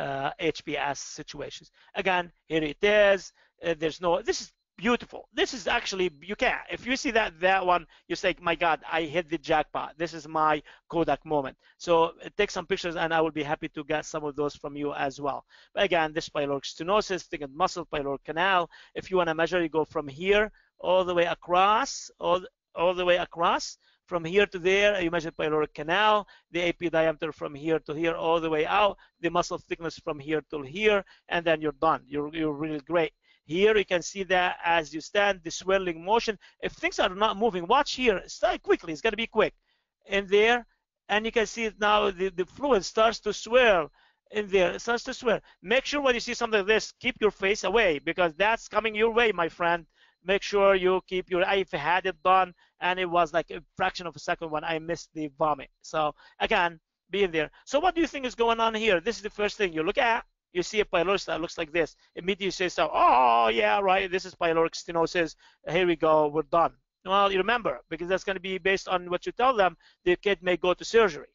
HPS situations. Again, here it is. This is beautiful. This is actually, you can't. If you see that one, you say, my God, I hit the jackpot. This is my Kodak moment. So take some pictures, and I will be happy to get some of those from you as well. But again, this pyloric stenosis, thickened muscle, pyloric canal. If you want to measure, you go from here all the way across, all the way across. From here to there, you measure pyloric canal, the AP diameter from here to here, all the way out, the muscle thickness from here to here, and then you're done. You're really great. Here you can see that as you stand, the swirling motion. If things are not moving, watch here. Start quickly. It's going to be quick. In there, and you can see it now, the fluid starts to swirl in there. It starts to swirl. Make sure when you see something like this, keep your face away, because that's coming your way, my friend. Make sure you keep your eye. If I had it done, and it was like a fraction of a second when I missed the vomit. So, again, be in there. So what do you think is going on here? This is the first thing you look at. You see a pylorus that looks like this. Immediately you say, so, oh, yeah, right, this is pyloric stenosis. Here we go, we're done. Well, you remember, because that's going to be based on what you tell them, the kid may go to surgery.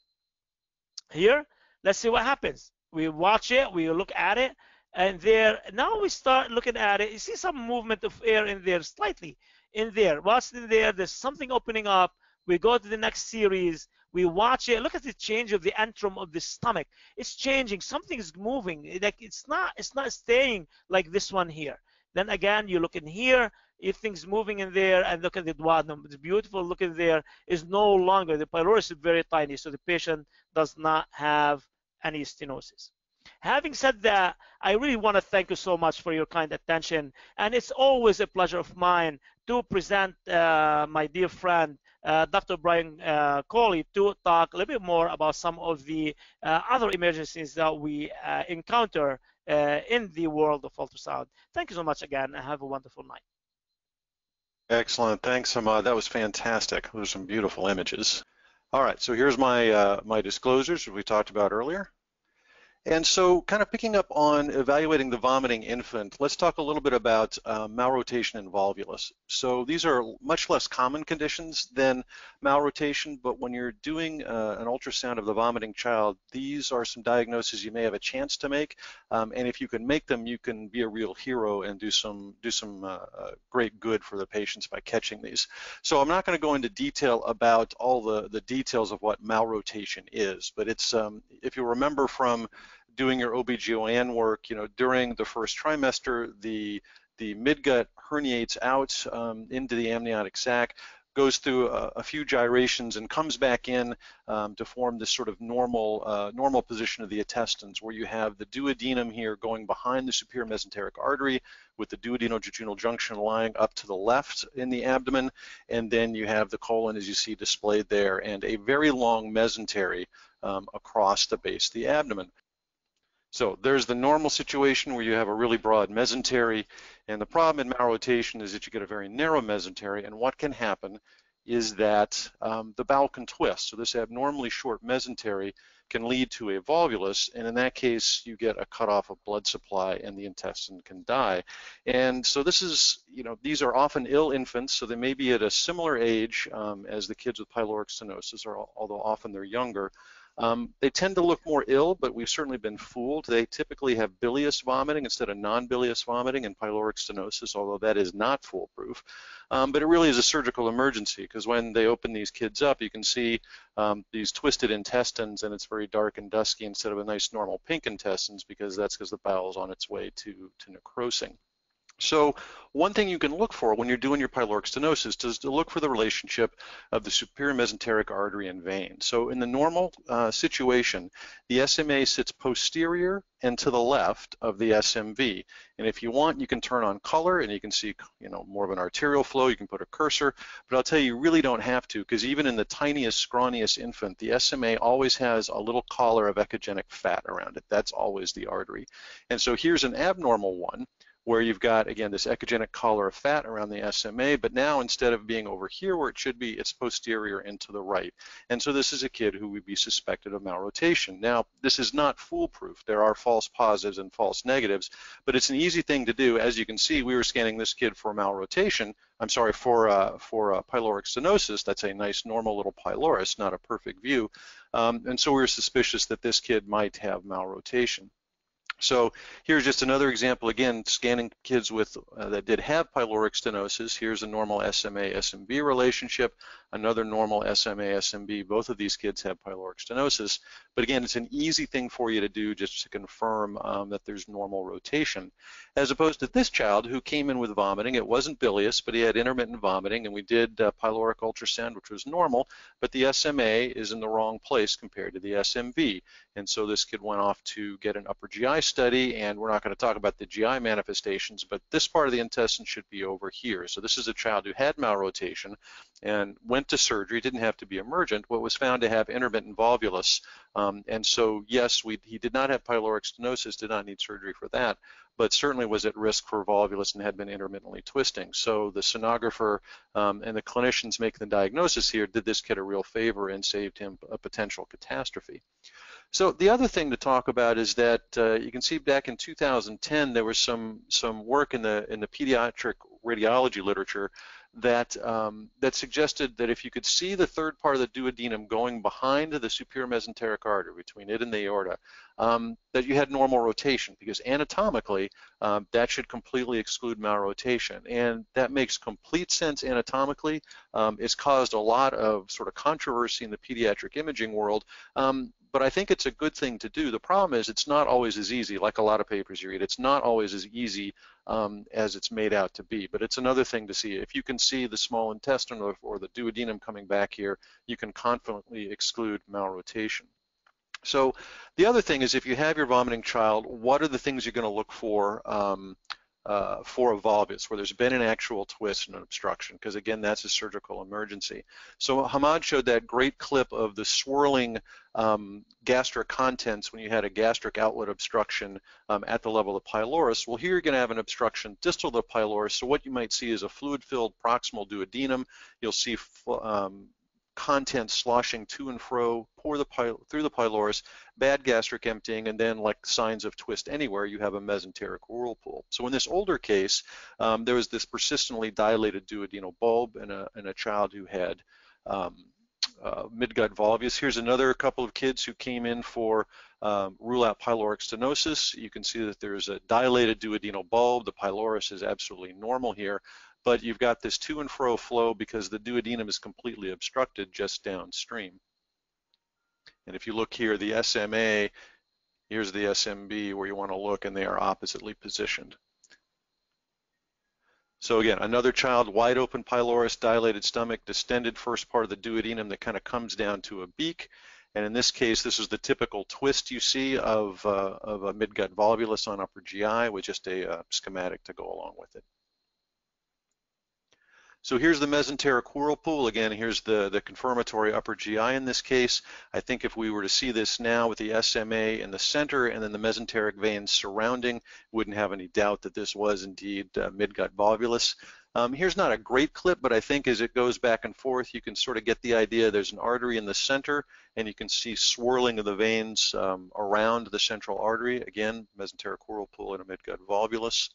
Here, let's see what happens. We watch it, we look at it, and there, now we start looking at it. You see some movement of air in there, slightly in there. Whilst in there, there's something opening up. We go to the next series. We watch it. Look at the change of the antrum of the stomach. It's changing. Something's moving. Like it's not staying like this one here. Then again, you look in here. If things moving in there, and look at the duodenum. It's beautiful. Look in there. It's no longer. The pylorus is very tiny, so the patient does not have any stenosis. Having said that, I really want to thank you so much for your kind attention, and it's always a pleasure of mine to present my dear friend, Dr. Brian Coley, to talk a little bit more about some of the other emergencies that we encounter in the world of ultrasound. Thank you so much again, and have a wonderful night. Excellent. Thanks, Hamad. That was fantastic. Those are some beautiful images. All right, so here's my, my disclosures we talked about earlier. And so, kind of picking up on evaluating the vomiting infant, let's talk a little bit about malrotation and volvulus. So these are much less common conditions than malrotation, but when you're doing an ultrasound of the vomiting child, these are some diagnoses you may have a chance to make, and if you can make them, you can be a real hero and do some great good for the patients by catching these. So I'm not going to go into detail about all the details of what malrotation is, but it's if you remember from doing your OBGYN work, you know, during the first trimester, the midgut herniates out into the amniotic sac, goes through a few gyrations and comes back in to form this sort of normal position of the intestines, where you have the duodenum here going behind the superior mesenteric artery with the duodeno-jejunal junction lying up to the left in the abdomen, and then you have the colon, as you see displayed there, and a very long mesentery across the base of the abdomen. So there's the normal situation where you have a really broad mesentery, and the problem in malrotation is that you get a very narrow mesentery, and what can happen is that the bowel can twist. So this abnormally short mesentery can lead to a volvulus, and in that case you get a cutoff of blood supply and the intestine can die. And so this is, you know, these are often ill infants, so they may be at a similar age as the kids with pyloric stenosis, or, although often they're younger. They tend to look more ill, but we've certainly been fooled. They typically have bilious vomiting instead of non-bilious vomiting and pyloric stenosis, although that is not foolproof. But it really is a surgical emergency, because when they open these kids up, you can see these twisted intestines, and it's very dark and dusky instead of a nice normal pink intestines, because that's because the bowel's on its way to necrosing. So one thing you can look for when you're doing your pyloric stenosis is to look for the relationship of the superior mesenteric artery and vein. So in the normal situation, the SMA sits posterior and to the left of the SMV. And if you want, you can turn on color and you can see, you know, more of an arterial flow. You can put a cursor, but I'll tell you, you really don't have to, because even in the tiniest, scrawniest infant, the SMA always has a little collar of echogenic fat around it. That's always the artery. And so here's an abnormal one, where you've got, again, this echogenic collar of fat around the SMA, but now instead of being over here where it should be, it's posterior and to the right. And so this is a kid who would be suspected of malrotation. Now, this is not foolproof. There are false positives and false negatives, but it's an easy thing to do. As you can see, we were scanning this kid for malrotation. I'm sorry, for pyloric stenosis. That's a nice normal little pylorus, not a perfect view. And so we were suspicious that this kid might have malrotation. So here's just another example, again, scanning kids with that did have pyloric stenosis. Here's a normal SMA-SMB relationship, another normal SMA-SMB. Both of these kids have pyloric stenosis. But again, it's an easy thing for you to do just to confirm that there's normal rotation. As opposed to this child who came in with vomiting, it wasn't bilious, but he had intermittent vomiting, and we did pyloric ultrasound, which was normal, but the SMA is in the wrong place compared to the SMV. And so this kid went off to get an upper GI study, and we're not going to talk about the GI manifestations, but this part of the intestine should be over here. So this is a child who had malrotation and went to surgery, didn't have to be emergent, but was found to have intermittent volvulus. And so, yes, he did not have pyloric stenosis, did not need surgery for that, but certainly was at risk for volvulus and had been intermittently twisting. So the sonographer and the clinicians making the diagnosis here did this kid a real favor and saved him a potential catastrophe. So the other thing to talk about is that you can see back in 2010 there was some work in the pediatric radiology literature that that suggested that if you could see the third part of the duodenum going behind the superior mesenteric artery between it and the aorta, that you had normal rotation, because anatomically that should completely exclude malrotation, and that makes complete sense anatomically. It's caused a lot of sort of controversy in the pediatric imaging world. But I think it's a good thing to do. The problem is it's not always as easy, like a lot of papers you read. It's not always as easy as it's made out to be, but it's another thing to see. If you can see the small intestine or the duodenum coming back here, you can confidently exclude malrotation. So the other thing is, if you have your vomiting child, what are the things you're going to look for a volvulus, where there's been an actual twist and an obstruction, because again, that's a surgical emergency. So Hamad showed that great clip of the swirling gastric contents when you had a gastric outlet obstruction at the level of the pylorus. Well, here you're going to have an obstruction distal to the pylorus, so what you might see is a fluid-filled proximal duodenum. You'll see contents sloshing to and fro through the pylorus, bad gastric emptying, and then like signs of twist anywhere, you have a mesenteric whirlpool. So in this older case, there was this persistently dilated duodenal bulb in a child who had midgut volvulus. Here's another couple of kids who came in for rule out pyloric stenosis. You can see that there's a dilated duodenal bulb. The pylorus is absolutely normal here, but you've got this to and fro flow because the duodenum is completely obstructed just downstream. And if you look here, the SMA, here's the SMB where you want to look, and they are oppositely positioned. So again, another child, wide open pylorus, dilated stomach, distended first part of the duodenum that kind of comes down to a beak. And in this case, this is the typical twist you see of a midgut volvulus on upper GI, with just a schematic to go along with it. So here's the mesenteric whirlpool. Again, here's the confirmatory upper GI in this case. I think if we were to see this now with the SMA in the center and then the mesenteric veins surrounding, wouldn't have any doubt that this was indeed midgut volvulus. Here's not a great clip, but I think as it goes back and forth, you can sort of get the idea. There's an artery in the center, and you can see swirling of the veins around the central artery. Again, mesenteric whirlpool and a midgut volvulus.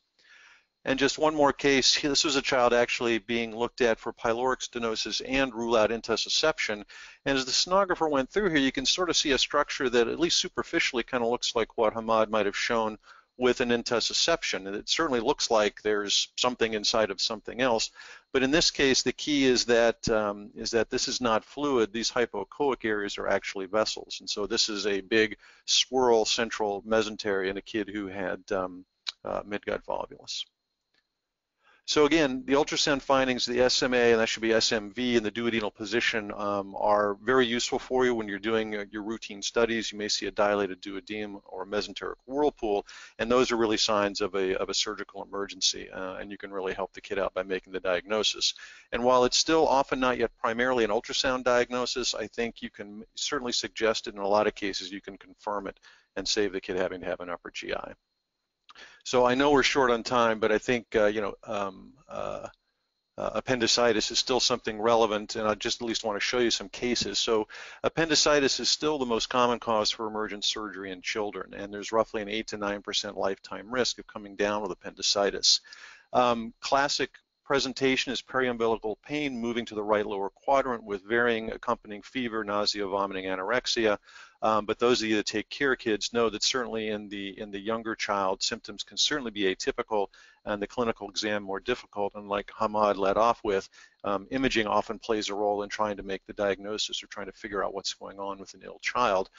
And just one more case, this was a child actually being looked at for pyloric stenosis and rule out intussusception. And as the sonographer went through here, you can sort of see a structure that at least superficially kind of looks like what Hamad might have shown with an intussusception. And it certainly looks like there's something inside of something else. But in this case, the key is that this is not fluid. These hypoechoic areas are actually vessels. And so this is a big swirl central mesentery in a kid who had midgut volvulus. So again, the ultrasound findings, the SMA, and that should be SMV, and the duodenal position are very useful for you when you're doing your routine studies. You may see a dilated duodenum or mesenteric whirlpool, and those are really signs of a surgical emergency, and you can really help the kid out by making the diagnosis. And while it's still often not yet primarily an ultrasound diagnosis, I think you can certainly suggest it. In a lot of cases, you can confirm it and save the kid having to have an upper GI. So I know we're short on time, but I think appendicitis is still something relevant, and I just at least want to show you some cases. So appendicitis is still the most common cause for emergent surgery in children, and there's roughly an 8 to 9% lifetime risk of coming down with appendicitis. Classic presentation is periumbilical pain moving to the right lower quadrant with varying accompanying fever, nausea, vomiting, anorexia. But those of you that take care of kids know that certainly in the younger child, symptoms can certainly be atypical and the clinical exam more difficult. And like Hamad led off with, imaging often plays a role in trying to make the diagnosis or trying to figure out what's going on with an ill child.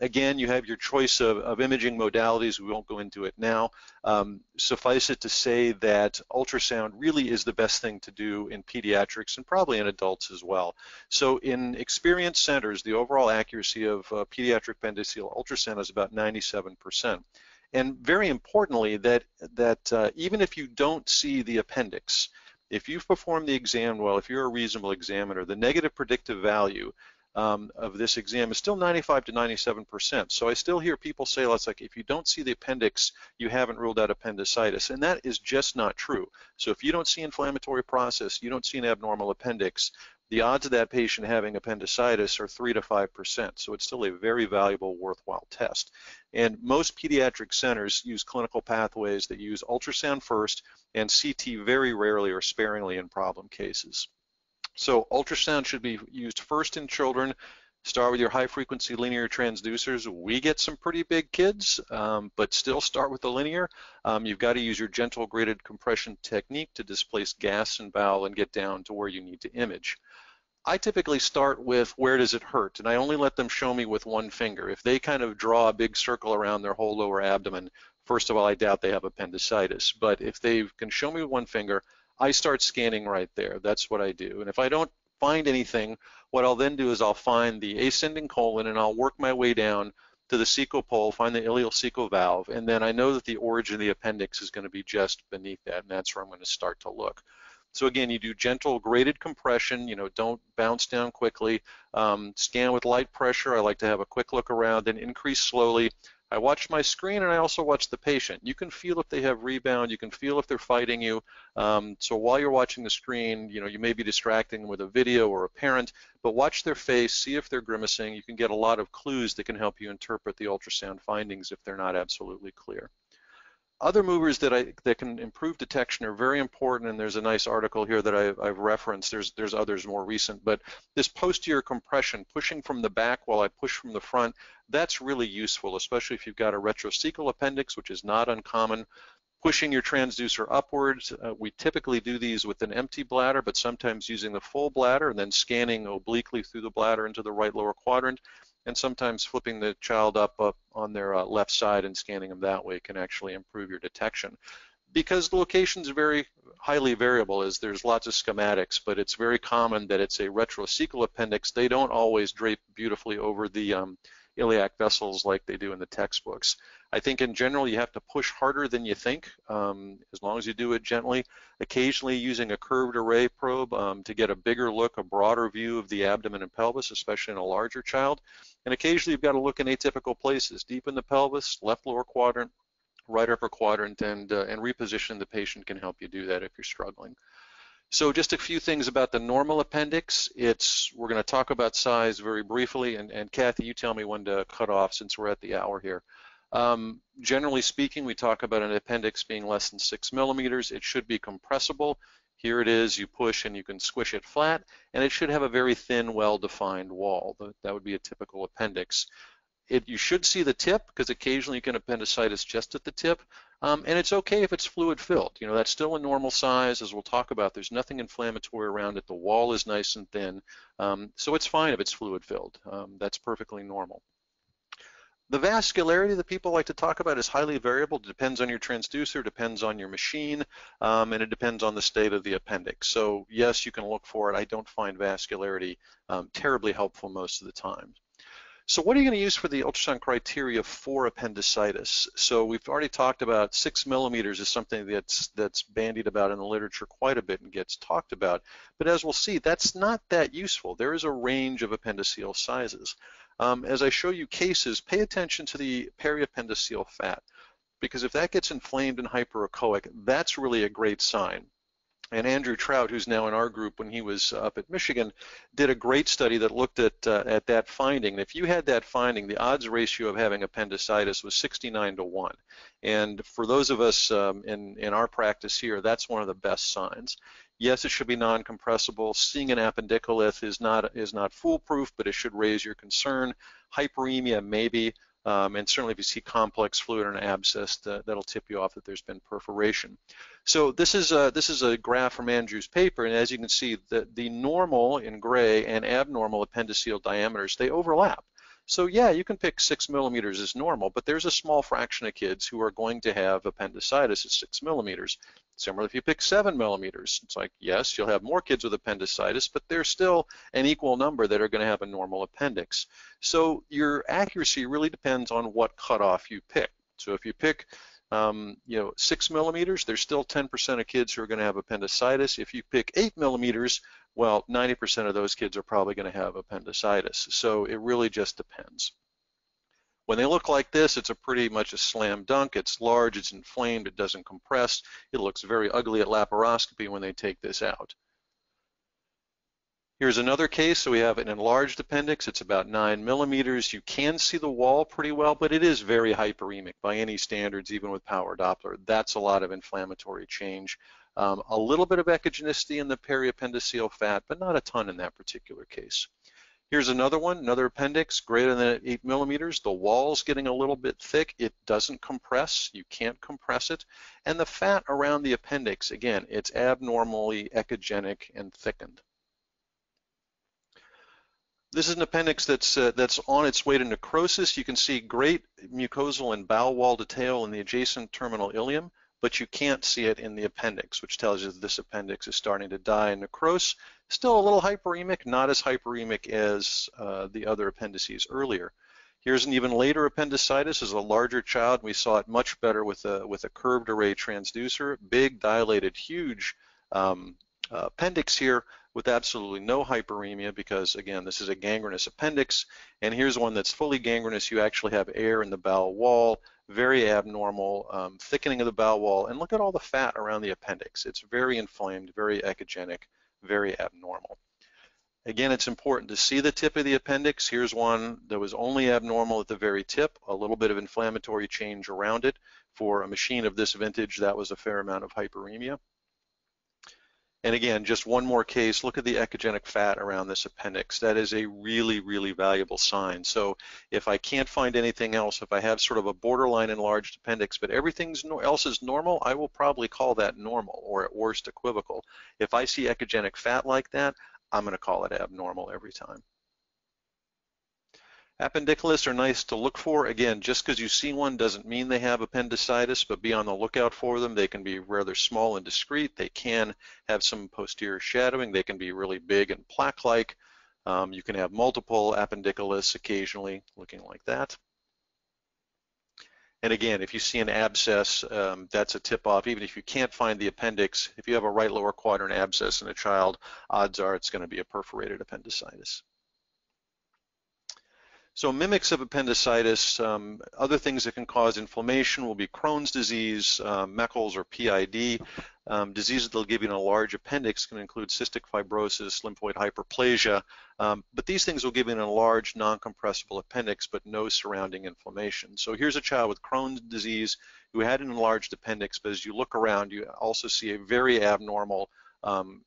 Again, you have your choice of imaging modalities. We won't go into it now. Suffice it to say that ultrasound really is the best thing to do in pediatrics and probably in adults as well. So in experienced centers, the overall accuracy of pediatric appendiceal ultrasound is about 97%. And very importantly, that even if you don't see the appendix, if you've performed the exam well, if you're a reasonable examiner, the negative predictive value of this exam is still 95 to 97%. So I still hear people say, well, it's like, if you don't see the appendix, you haven't ruled out appendicitis, and that is just not true. So if you don't see inflammatory process, you don't see an abnormal appendix, the odds of that patient having appendicitis are 3 to 5%. So it's still a very valuable, worthwhile test. And most pediatric centers use clinical pathways that use ultrasound first and CT very rarely or sparingly in problem cases. So ultrasound should be used first in children. Start with your high-frequency linear transducers. We get some pretty big kids, but still start with the linear. You've got to use your gentle graded compression technique to displace gas and bowel and get down to where you need to image. I typically start with where does it hurt, and I only let them show me with one finger. If they kind of draw a big circle around their whole lower abdomen, first of all, I doubt they have appendicitis. But if they can show me with one finger, I start scanning right there. That's what I do. And if I don't find anything, what I'll then do is I'll find the ascending colon and I'll work my way down to the secopole, find the ileal seco valve, and then I know that the origin of the appendix is going to be just beneath that, and that's where I'm going to start to look. So again, you do gentle graded compression, you know, don't bounce down quickly, scan with light pressure, I like to have a quick look around, then increase slowly. I watch my screen and I also watch the patient. You can feel if they have rebound, you can feel if they're fighting you. So while you're watching the screen, you know, you may be distracting them with a video or a parent, but watch their face, see if they're grimacing. You can get a lot of clues that can help you interpret the ultrasound findings if they're not absolutely clear. Other movers that can improve detection are very important, and there's a nice article here that I've referenced. There's others more recent, but this posterior compression, pushing from the back while I push from the front, that's really useful, especially if you've got a retrocecal appendix, which is not uncommon. Pushing your transducer upwards, we typically do these with an empty bladder, but sometimes using the full bladder and then scanning obliquely through the bladder into the right lower quadrant, and sometimes flipping the child up on their left side and scanning them that way can actually improve your detection. Because the location's very highly variable, as there's lots of schematics, but it's very common that it's a retrocecal appendix. They don't always drape beautifully over the iliac vessels like they do in the textbooks. I think in general you have to push harder than you think, as long as you do it gently. Occasionally using a curved array probe to get a bigger look, a broader view of the abdomen and pelvis, especially in a larger child. And occasionally you've got to look in atypical places, deep in the pelvis, left lower quadrant, right upper quadrant, and reposition the patient can help you do that if you're struggling. So just a few things about the normal appendix. We're going to talk about size very briefly, and Kathy, you tell me when to cut off since we're at the hour here. Generally speaking, we talk about an appendix being less than 6 millimeters. It should be compressible. Here it is. You push and you can squish it flat, and it should have a very thin, well-defined wall. That would be a typical appendix. You should see the tip, because occasionally you can appendicitis just at the tip, and it's okay if it's fluid filled. You know, that's still a normal size, as we'll talk about. There's nothing inflammatory around it. The wall is nice and thin, so it's fine if it's fluid filled. That's perfectly normal. The vascularity that people like to talk about is highly variable. It depends on your transducer, depends on your machine, and it depends on the state of the appendix. So yes, you can look for it. I don't find vascularity terribly helpful most of the time. So what are you going to use for the ultrasound criteria for appendicitis? So we've already talked about 6 millimeters is something that's bandied about in the literature quite a bit and gets talked about. But as we'll see, that's not that useful. There is a range of appendiceal sizes. As I show you cases, pay attention to the periappendiceal fat, because if that gets inflamed and hyperechoic, that's really a great sign. And Andrew Trout, who's now in our group, when he was up at Michigan, did a great study that looked at that finding. And if you had that finding, the odds ratio of having appendicitis was 69 to 1. And for those of us in our practice here, that's one of the best signs. Yes, it should be non-compressible. Seeing an appendicolith is not foolproof, but it should raise your concern. Hyperemia maybe, and certainly if you see complex fluid and an abscess, that'll tip you off that there's been perforation. So this is a graph from Andrew's paper, and as you can see, the normal in gray and abnormal appendiceal diameters, they overlap. So yeah, you can pick 6 millimeters as normal, but there's a small fraction of kids who are going to have appendicitis at 6 millimeters. Similarly, if you pick 7 millimeters, it's like, yes, you'll have more kids with appendicitis, but there's still an equal number that are going to have a normal appendix. So your accuracy really depends on what cutoff you pick. So if you pick 6 millimeters, there's still 10% of kids who are going to have appendicitis. If you pick 8 millimeters, well, 90% of those kids are probably going to have appendicitis. So it really just depends. When they look like this, it's pretty much a slam dunk. It's large, it's inflamed, it doesn't compress. It looks very ugly at laparoscopy when they take this out. Here's another case. So we have an enlarged appendix. It's about 9 millimeters. You can see the wall pretty well, but it is very hyperemic by any standards, even with power Doppler. That's a lot of inflammatory change. A little bit of echogenicity in the periappendiceal fat, but not a ton in that particular case. Here's another one, another appendix, greater than 8 millimeters. The wall's getting a little bit thick. It doesn't compress. You can't compress it. And the fat around the appendix, again, it's abnormally echogenic and thickened. This is an appendix that's on its way to necrosis. You can see great mucosal and bowel wall detail in the adjacent terminal ileum. but you can't see it in the appendix, which tells you that this appendix is starting to die and necrose. Still a little hyperemic, not as hyperemic as the other appendices earlier. Here's an even later appendicitis as a larger child. We saw it much better with a curved array transducer, big, dilated, huge appendix here with absolutely no hyperemia because, again, this is a gangrenous appendix. And here's one that's fully gangrenous. You actually have air in the bowel wall, very abnormal thickening of the bowel wall. And look at all the fat around the appendix. It's very inflamed, very echogenic, very abnormal. Again, it's important to see the tip of the appendix. Here's one that was only abnormal at the very tip, a little bit of inflammatory change around it. For a machine of this vintage, that was a fair amount of hyperemia. And again, just one more case, look at the echogenic fat around this appendix. That is a really, really valuable sign. So if I can't find anything else, if I have sort of a borderline enlarged appendix, but everything else is normal, I will probably call that normal or at worst equivocal. If I see echogenic fat like that, I'm going to call it abnormal every time. Appendiculitis are nice to look for. Again, just because you see one doesn't mean they have appendicitis, but be on the lookout for them. They can be rather small and discrete. They can have some posterior shadowing. They can be really big and plaque-like. You can have multiple appendiculitis occasionally looking like that. And again, if you see an abscess, that's a tip-off. Even if you can't find the appendix, if you have a right lower quadrant abscess in a child, odds are it's going to be a perforated appendicitis. So mimics of appendicitis, other things that can cause inflammation will be Crohn's disease, Meckel's or PID. Diseases that will give you an enlarged appendix can include cystic fibrosis, lymphoid hyperplasia, but these things will give you an enlarged non-compressible appendix but no surrounding inflammation. So here's a child with Crohn's disease who had an enlarged appendix, but as you look around you also see a very abnormal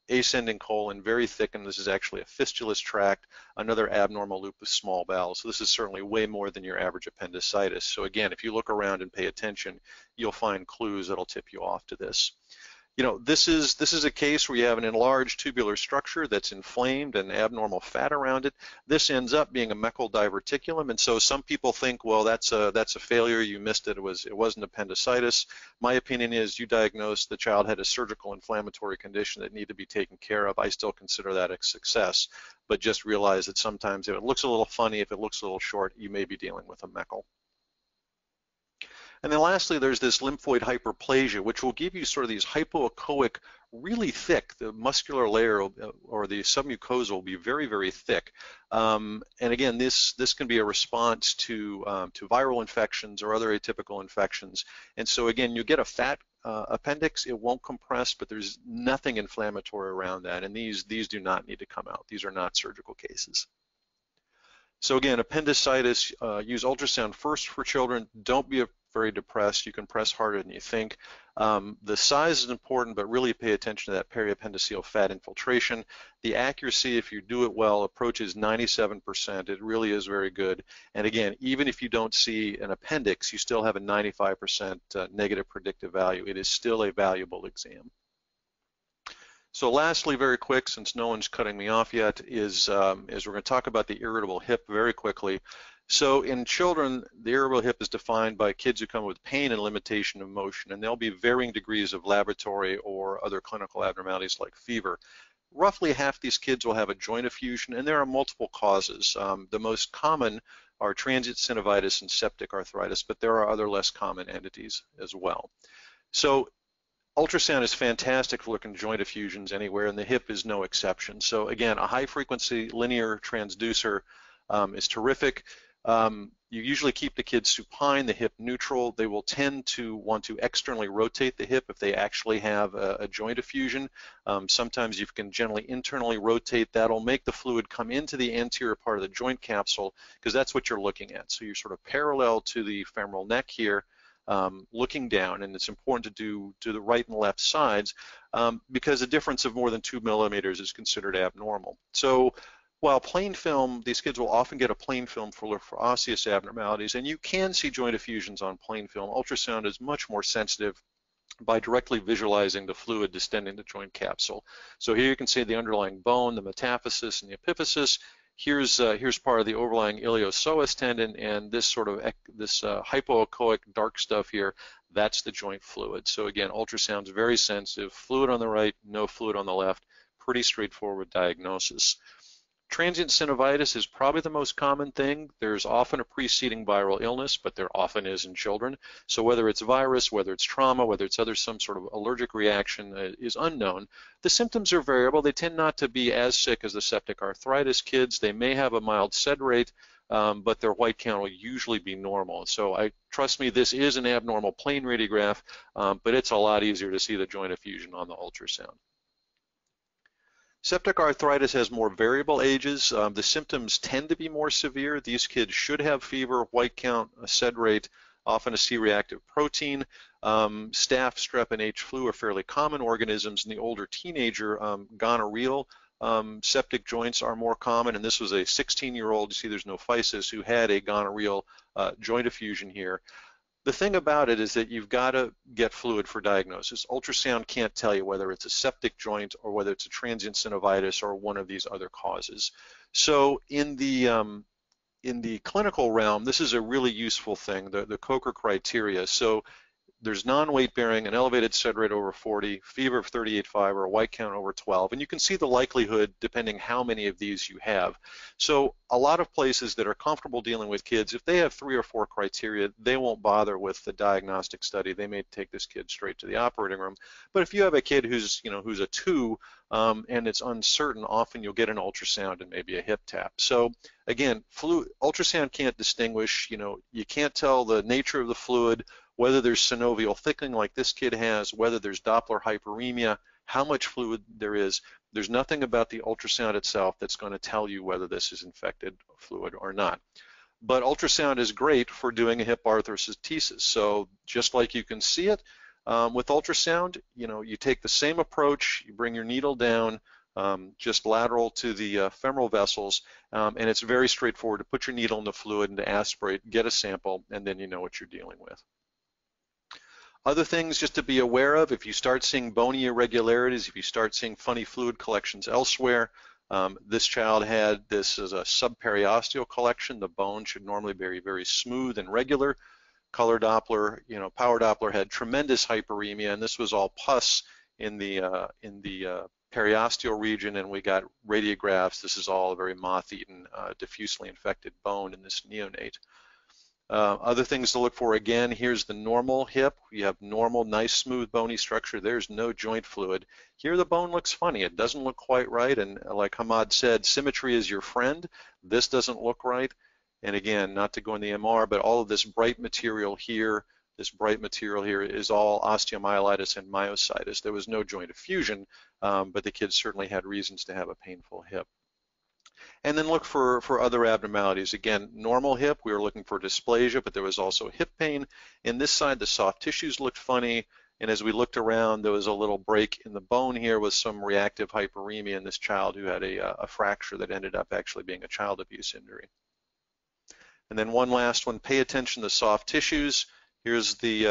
ascending colon, very thick, and this is actually a fistulous tract, another abnormal loop of small bowel. So this is certainly way more than your average appendicitis. So again, if you look around and pay attention, you'll find clues that'll tip you off to this. You know, this is a case where you have an enlarged tubular structure that's inflamed and abnormal fat around it. This ends up being a Meckel's diverticulum, and so some people think, well, that's a failure. You missed it. It wasn't appendicitis. My opinion is, you diagnosed the child had a surgical inflammatory condition that needed to be taken care of. I still consider that a success, but just realize that sometimes if it looks a little funny, if it looks a little short, you may be dealing with a Meckel. And then lastly, there's this lymphoid hyperplasia, which will give you sort of these hypoechoic, really thick, the muscular layer or the submucosal will be very, very thick. And again, this can be a response to viral infections or other atypical infections. And so again, you get a fat appendix, it won't compress, but there's nothing inflammatory around that. And these do not need to come out. These are not surgical cases. So again, appendicitis, use ultrasound first for children. Don't be very depressed. You can press harder than you think. The size is important, but really pay attention to that periappendiceal fat infiltration. The accuracy, if you do it well, approaches 97%. It really is very good. And again, even if you don't see an appendix, you still have a 95% negative predictive value. It is still a valuable exam. So lastly, very quick, since no one's cutting me off yet, is we're going to talk about the irritable hip very quickly. So in children, the irritable hip is defined by kids who come with pain and limitation of motion, and there'll be varying degrees of laboratory or other clinical abnormalities like fever. Roughly half these kids will have a joint effusion, and there are multiple causes. The most common are transient synovitis and septic arthritis, but there are other less common entities as well. So ultrasound is fantastic for looking at joint effusions anywhere, and the hip is no exception. So again, a high-frequency linear transducer is terrific. You usually keep the kids supine, the hip neutral. They will tend to want to externally rotate the hip if they actually have a joint effusion. Sometimes you can gently internally rotate. That'll make the fluid come into the anterior part of the joint capsule because that's what you're looking at. So you're sort of parallel to the femoral neck here. Looking down, and it's important to do the right and left sides because a difference of more than 2 millimeters is considered abnormal. So while plain film, these kids will often get a plain film for osseous abnormalities, and you can see joint effusions on plain film. Ultrasound is much more sensitive by directly visualizing the fluid distending the joint capsule. So here you can see the underlying bone, the metaphysis, and the epiphysis. Here's part of the overlying iliopsoas tendon, and this hypoechoic dark stuff here, that's the joint fluid. So again, ultrasound's very sensitive, fluid on the right, no fluid on the left, pretty straightforward diagnosis. Transient synovitis is probably the most common thing. There's often a preceding viral illness, but there often is in children. So whether it's virus, whether it's trauma, whether it's other some sort of allergic reaction is unknown. The symptoms are variable. They tend not to be as sick as the septic arthritis kids. They may have a mild sed rate, but their white count will usually be normal. So trust me, this is an abnormal plain radiograph, but it's a lot easier to see the joint effusion on the ultrasound. Septic arthritis has more variable ages. The symptoms tend to be more severe. These kids should have fever, white count, a sed rate, often a C-reactive protein. Staph, strep, and H flu are fairly common organisms. In the older teenager, gonorrheal septic joints are more common, and this was a 16-year-old, you see there's no physis, who had a gonorrheal joint effusion here. The thing about it is that you've got to get fluid for diagnosis. Ultrasound can't tell you whether it's a septic joint or whether it's a transient synovitis or one of these other causes. So in the clinical realm, this is a really useful thing, the Coker criteria. So there's non-weight bearing, an elevated sed rate over 40, fever of 38.5, or a white count over 12, and you can see the likelihood depending how many of these you have. So a lot of places that are comfortable dealing with kids, if they have 3 or 4 criteria, they won't bother with the diagnostic study. They may take this kid straight to the operating room. But if you have a kid who's, you know, who's a 2 and it's uncertain, often you'll get an ultrasound and maybe a hip tap. So again, ultrasound can't distinguish. You know, you can't tell the nature of the fluid, whether there's synovial thickening like this kid has, whether there's Doppler hyperemia, how much fluid there is. There's nothing about the ultrasound itself that's going to tell you whether this is infected fluid or not. But ultrasound is great for doing a hip arthrocentesis. So just like you can see it with ultrasound, you know, you take the same approach, you bring your needle down, just lateral to the femoral vessels, and it's very straightforward to put your needle in the fluid and to aspirate, get a sample, and then you know what you're dealing with. Other things just to be aware of, if you start seeing bony irregularities, if you start seeing funny fluid collections elsewhere, this child had, this is a subperiosteal collection. The bone should normally be very, very smooth and regular. Color Doppler, you know, power Doppler had tremendous hyperemia, and this was all pus in the periosteal region, and we got radiographs. This is all very moth-eaten, diffusely infected bone in this neonate. Other things to look for, again, here's the normal hip. We have normal, nice, smooth, bony structure. There's no joint fluid. Here the bone looks funny. It doesn't look quite right, and like Hamad said, symmetry is your friend. This doesn't look right, and again, not to go in the MR, but all of this bright material here is all osteomyelitis and myositis. There was no joint effusion, but the kid certainly had reasons to have a painful hip. And then look for other abnormalities. Again, normal hip, we were looking for dysplasia, but there was also hip pain. In this side, the soft tissues looked funny, and as we looked around, there was a little break in the bone here with some reactive hyperemia in this child who had a fracture that ended up actually being a child abuse injury. And then one last one, pay attention to soft tissues. Here's the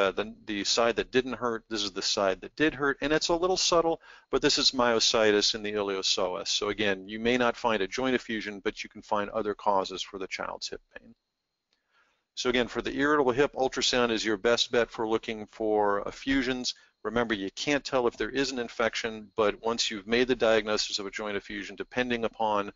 side that didn't hurt. This is the side that did hurt, and it's a little subtle, but this is myositis in the iliopsoas. So again, you may not find a joint effusion, but you can find other causes for the child's hip pain. So again, for the irritable hip, ultrasound is your best bet for looking for effusions. Remember, you can't tell if there is an infection, but once you've made the diagnosis of a joint effusion, depending upon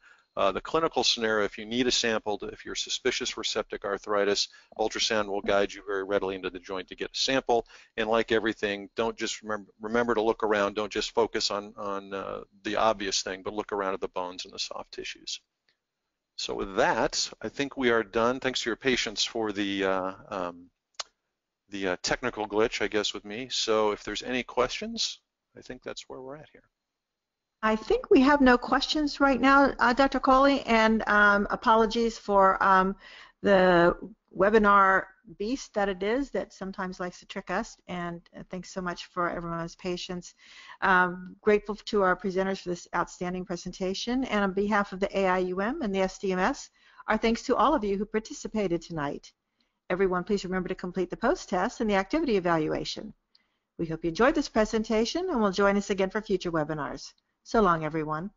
the clinical scenario, if you need a sample, if you're suspicious for septic arthritis, ultrasound will guide you very readily into the joint to get a sample. And like everything, don't just remember to look around. Don't just focus on the obvious thing, but look around at the bones and the soft tissues. So with that, I think we are done. Thanks to your patience for the technical glitch, I guess, with me. So if there's any questions, I think that's where we're at here. I think we have no questions right now, Dr. Coley, and apologies for the webinar beast that it is that sometimes likes to trick us, and thanks so much for everyone's patience. Grateful to our presenters for this outstanding presentation, and on behalf of the AIUM and the SDMS, our thanks to all of you who participated tonight. Everyone, please remember to complete the post-test and the activity evaluation. We hope you enjoyed this presentation and will join us again for future webinars. So long, everyone.